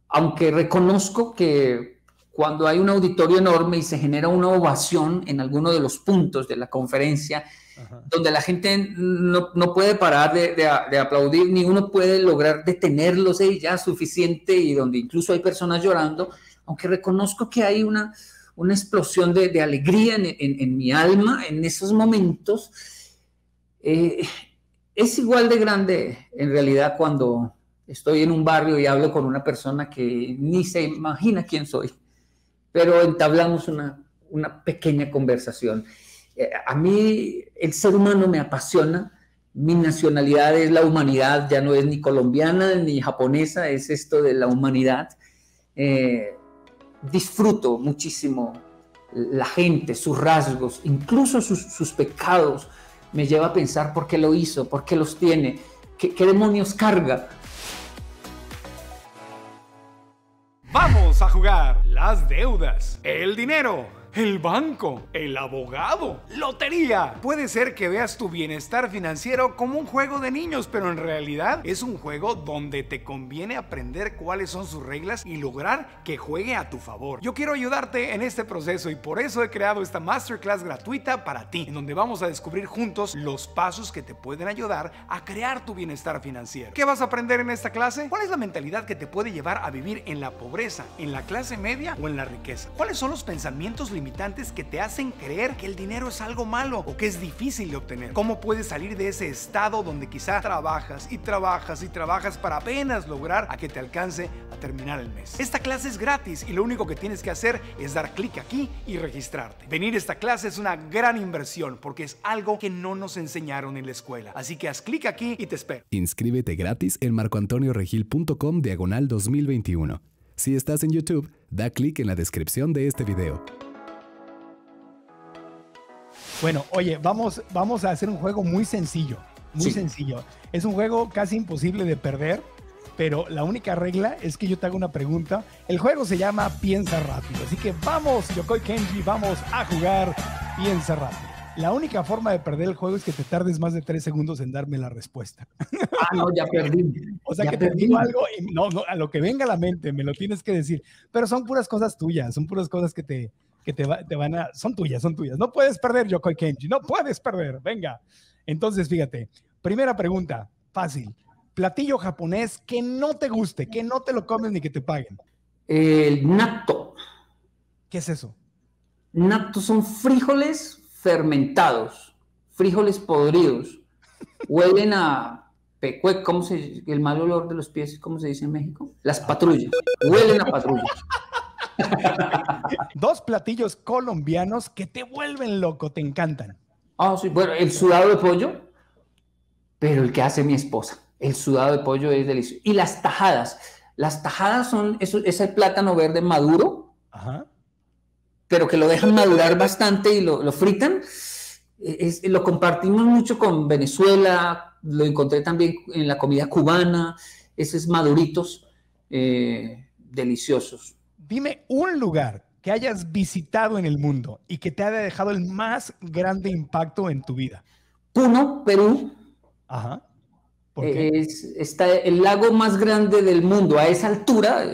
aunque reconozco que cuando hay un auditorio enorme y se genera una ovación en alguno de los puntos de la conferencia, ajá, donde la gente no puede parar de aplaudir, ni uno puede lograr detenerlos, ya suficiente, y donde incluso hay personas llorando, aunque reconozco que hay una explosión de alegría en mi alma en esos momentos, es igual de grande en realidad cuando estoy en un barrio y hablo con una persona que ni se imagina quién soy, pero entablamos una pequeña conversación. A mí el ser humano me apasiona. Mi nacionalidad es la humanidad, ya no es ni colombiana ni japonesa, es esto de la humanidad. Disfruto muchísimo la gente, sus rasgos, incluso sus pecados. Me lleva a pensar por qué lo hizo, por qué los tiene, qué demonios carga. Vamos a jugar las deudas, el dinero, el banco, el abogado, lotería. Puede ser que veas tu bienestar financiero como un juego de niños, pero en realidad es un juego donde te conviene aprender cuáles son sus reglas y lograr que juegue a tu favor. Yo quiero ayudarte en este proceso y por eso he creado esta masterclass gratuita para ti, en donde vamos a descubrir juntos los pasos que te pueden ayudar a crear tu bienestar financiero. ¿Qué vas a aprender en esta clase? ¿Cuál es la mentalidad que te puede llevar a vivir en la pobreza, en la clase media o en la riqueza? ¿Cuáles son los pensamientos limitantes que te hacen creer que el dinero es algo malo o que es difícil de obtener? ¿Cómo puedes salir de ese estado donde quizá trabajas y trabajas y trabajas para apenas lograr a que te alcance a terminar el mes? Esta clase es gratis y lo único que tienes que hacer es dar clic aquí y registrarte. Venir a esta clase es una gran inversión porque es algo que no nos enseñaron en la escuela. Así que haz clic aquí y te espero. Inscríbete gratis en marcoantonioregil.com/2021. Si estás en YouTube, da clic en la descripción de este video. Bueno, oye, vamos a hacer un juego muy sencillo, muy sencillo. Es un juego casi imposible de perder, pero la única regla es que yo te hago una pregunta. El juego se llama Piensa Rápido, así que vamos, Yokoi Kenji, vamos a jugar Piensa Rápido. La única forma de perder el juego es que te tardes más de 3 segundos en darme la respuesta. Ah, no, ya perdí. O sea, ya que te digo algo y no, a lo que venga a la mente me lo tienes que decir, pero son puras cosas tuyas, son puras cosas que te van a... Son tuyas. No puedes perder, Yokoi Kenji. No puedes perder. Venga. Entonces, fíjate. Primera pregunta. Fácil. Platillo japonés que no te guste, que no te lo comes ni que te paguen. El natto. ¿Qué es eso? Natto son frijoles fermentados. Frijoles podridos. Huelen a pecueca. ¿Cómo se...? El mal olor de los pies. ¿Cómo se dice en México? Las patrullas. Huelen a patrullas. 2 platillos colombianos que te vuelven loco, te encantan. Ah, sí, bueno, el sudado de pollo, pero el que hace mi esposa. El sudado de pollo es delicioso. Y las tajadas. Las tajadas son ese plátano verde maduro, ajá, pero que lo dejan madurar bastante y lo fritan. Lo compartimos mucho con Venezuela, lo encontré también en la comida cubana. Esos maduritos, deliciosos. Dime un lugar que hayas visitado en el mundo y que te haya dejado el más grande impacto en tu vida? Puno, Perú. Ajá. ¿Por qué? Está el lago más grande del mundo. A esa altura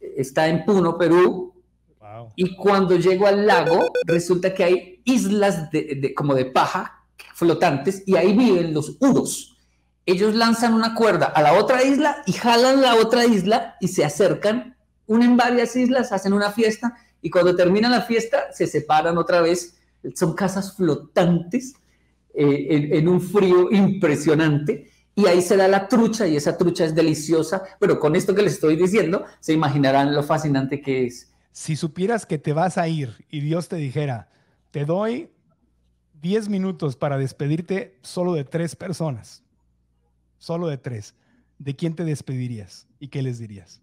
está en Puno, Perú. Wow. Y cuando llego al lago, resulta que hay islas como de paja flotantes y ahí viven los uros. Ellos lanzan una cuerda a la otra isla y jalan la otra isla y se acercan, unen varias islas, hacen una fiesta y cuando termina la fiesta se separan otra vez. Son casas flotantes en un frío impresionante y ahí se da la trucha y esa trucha es deliciosa. Pero con esto que les estoy diciendo se imaginarán lo fascinante que es. Si supieras que te vas a ir y Dios te dijera, te doy 10 minutos para despedirte solo de 3 personas, solo de 3, ¿de quién te despedirías y qué les dirías?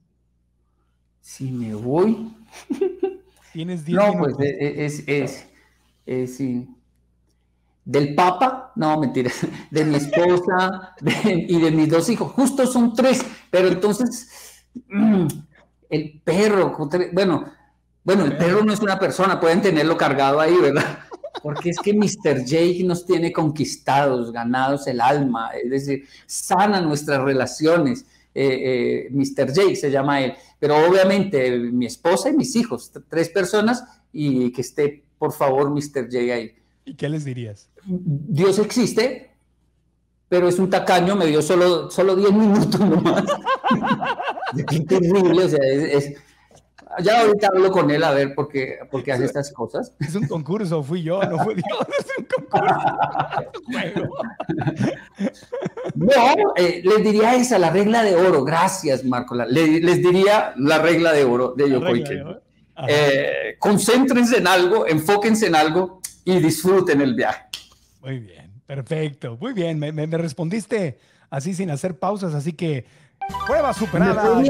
Si me voy. Tienes 10 minutos. No, pues sí. Del Papa, no, mentira, de mi esposa y de mis 2 hijos, justo son 3, pero entonces, el perro, bueno, el perro no es una persona, pueden tenerlo cargado ahí, ¿verdad? Porque es que Mr. Jake nos tiene conquistados, ganados el alma, es decir, sana nuestras relaciones. Mr. Jake se llama él, pero obviamente mi esposa y mis hijos, 3 personas, y que esté, por favor, Mr. Jake ahí. ¿Y qué les dirías? Dios existe, pero es un tacaño, me dio solo 10 minutos nomás. Qué terrible, o sea, ya ahorita hablo con él a ver por qué hace estas cosas. Es un concurso, fui yo, no fue Dios, es un concurso. No, les diría esa, la regla de oro, gracias Marco, les diría la regla de oro de Yokoi Kenji. Concéntrense en algo, enfóquense en algo y disfruten el viaje. Muy bien. Perfecto, muy bien, me respondiste así sin hacer pausas, así que prueba superada.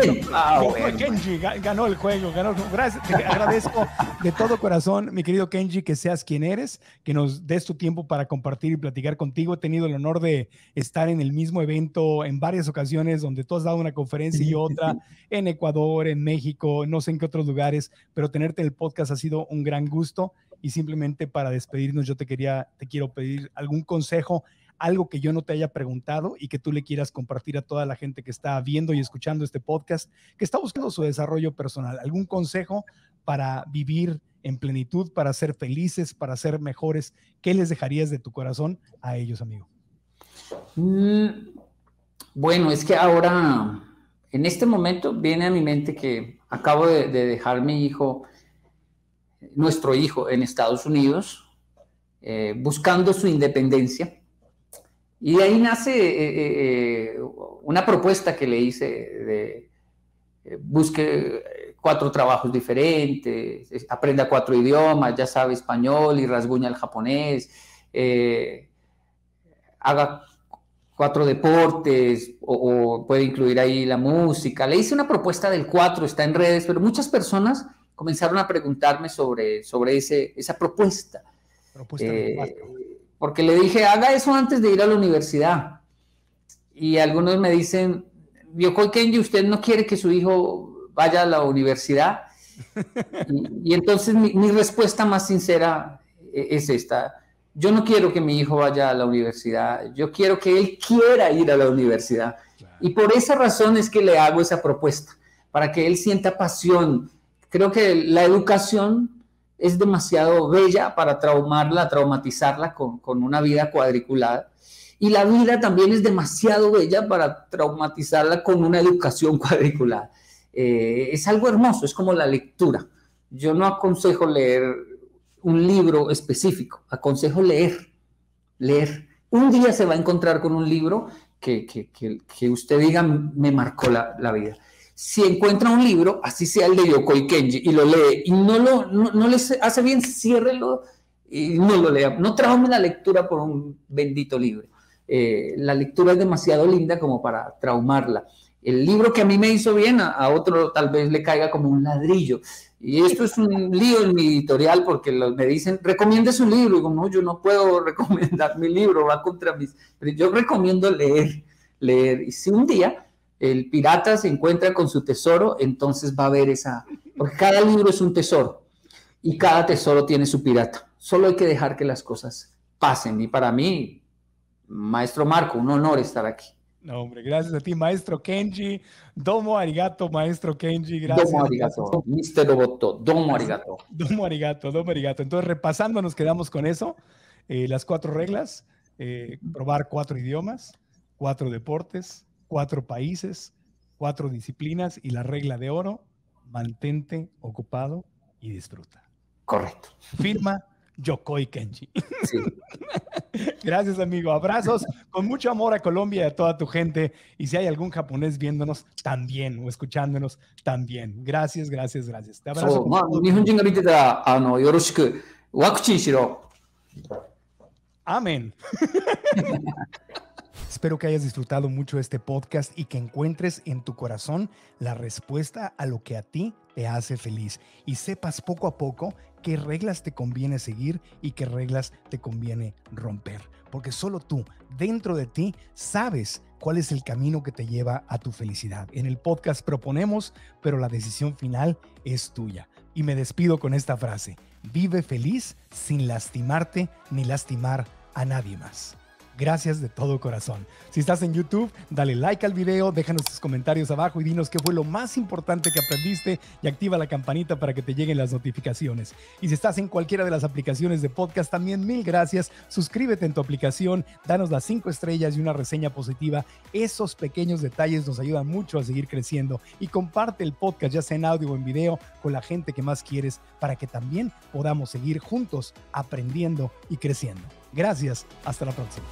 Kenji ganó el juego, ganó. Gracias, te agradezco de todo corazón, mi querido Kenji, que seas quien eres, que nos des tu tiempo para compartir y platicar contigo. He tenido el honor de estar en el mismo evento en varias ocasiones donde tú has dado una conferencia y otra en Ecuador, en México, no sé en qué otros lugares, pero tenerte en el podcast ha sido un gran gusto. Y simplemente para despedirnos, yo te quiero pedir algún consejo, algo que yo no te haya preguntado y que tú le quieras compartir a toda la gente que está viendo y escuchando este podcast, que está buscando su desarrollo personal. ¿Algún consejo para vivir en plenitud, para ser felices, para ser mejores? ¿Qué les dejarías de tu corazón a ellos, amigo? Bueno, es que ahora, en este momento, viene a mi mente que acabo de dejar mi hijo, nuestro hijo en Estados Unidos, buscando su independencia. Y de ahí nace una propuesta que le hice de busque 4 trabajos diferentes, aprenda 4 idiomas, ya sabe español y rasguña el japonés, haga 4 deportes o puede incluir ahí la música. Le hice una propuesta del 4, está en redes, pero muchas personas comenzaron a preguntarme sobre esa propuesta. Porque le dije, haga eso antes de ir a la universidad. Y algunos me dicen, Yokoi Kenji, ¿usted no quiere que su hijo vaya a la universidad? y entonces mi respuesta más sincera es esta. Yo no quiero que mi hijo vaya a la universidad. Yo quiero que él quiera ir a la universidad. Claro. Y por esa razón es que le hago esa propuesta, para que él sienta pasión. Creo que la educación es demasiado bella para traumatizarla con una vida cuadriculada. Y la vida también es demasiado bella para traumatizarla con una educación cuadriculada. Es algo hermoso, es como la lectura. Yo no aconsejo leer un libro específico, aconsejo leer. Un día se va a encontrar con un libro que usted diga, me marcó la vida. Si encuentra un libro, así sea el de Yokoi Kenji, y lo lee, y no le hace bien, ciérrelo y no lo lea. No traume la lectura por un bendito libro. La lectura es demasiado linda como para traumarla. El libro que a mí me hizo bien, a otro tal vez le caiga como un ladrillo. Y esto es un lío en mi editorial, porque me dicen, recomiende su libro. Y digo, no, yo no puedo recomendar mi libro, va contra mis... Pero yo recomiendo leer. Y si un día el pirata se encuentra con su tesoro, entonces va a ver Porque cada libro es un tesoro y cada tesoro tiene su pirata. Solo hay que dejar que las cosas pasen. Y para mí, maestro Marco, un honor estar aquí. No, hombre, gracias a ti, maestro Kenji. Domo arigato, maestro Kenji. Gracias. Domo arigato, Mr. Roboto. Domo arigato. Domo arigato, domo arigato. Entonces, repasando, nos quedamos con eso. Las 4 reglas, probar 4 idiomas, 4 deportes, 4 países, 4 disciplinas y la regla de oro, mantente ocupado y disfruta. Correcto. Firma Yokoi Kenji. Sí. Gracias, amigo. Abrazos con mucho amor a Colombia y a toda tu gente. Y si hay algún japonés viéndonos, también, o escuchándonos, también. Gracias, gracias, gracias. Te abrazo. Amén. Espero que hayas disfrutado mucho este podcast y que encuentres en tu corazón la respuesta a lo que a ti te hace feliz y sepas poco a poco qué reglas te conviene seguir y qué reglas te conviene romper. Porque solo tú, dentro de ti, sabes cuál es el camino que te lleva a tu felicidad. En el podcast proponemos, pero la decisión final es tuya. Y me despido con esta frase: vive feliz sin lastimarte ni lastimar a nadie más. Gracias de todo corazón. Si estás en YouTube, dale like al video, déjanos tus comentarios abajo y dinos qué fue lo más importante que aprendiste y activa la campanita para que te lleguen las notificaciones. Y si estás en cualquiera de las aplicaciones de podcast, también mil gracias. Suscríbete en tu aplicación, danos las 5 estrellas y una reseña positiva. Esos pequeños detalles nos ayudan mucho a seguir creciendo. Y comparte el podcast, ya sea en audio o en video, con la gente que más quieres para que también podamos seguir juntos aprendiendo y creciendo. Gracias, hasta la próxima.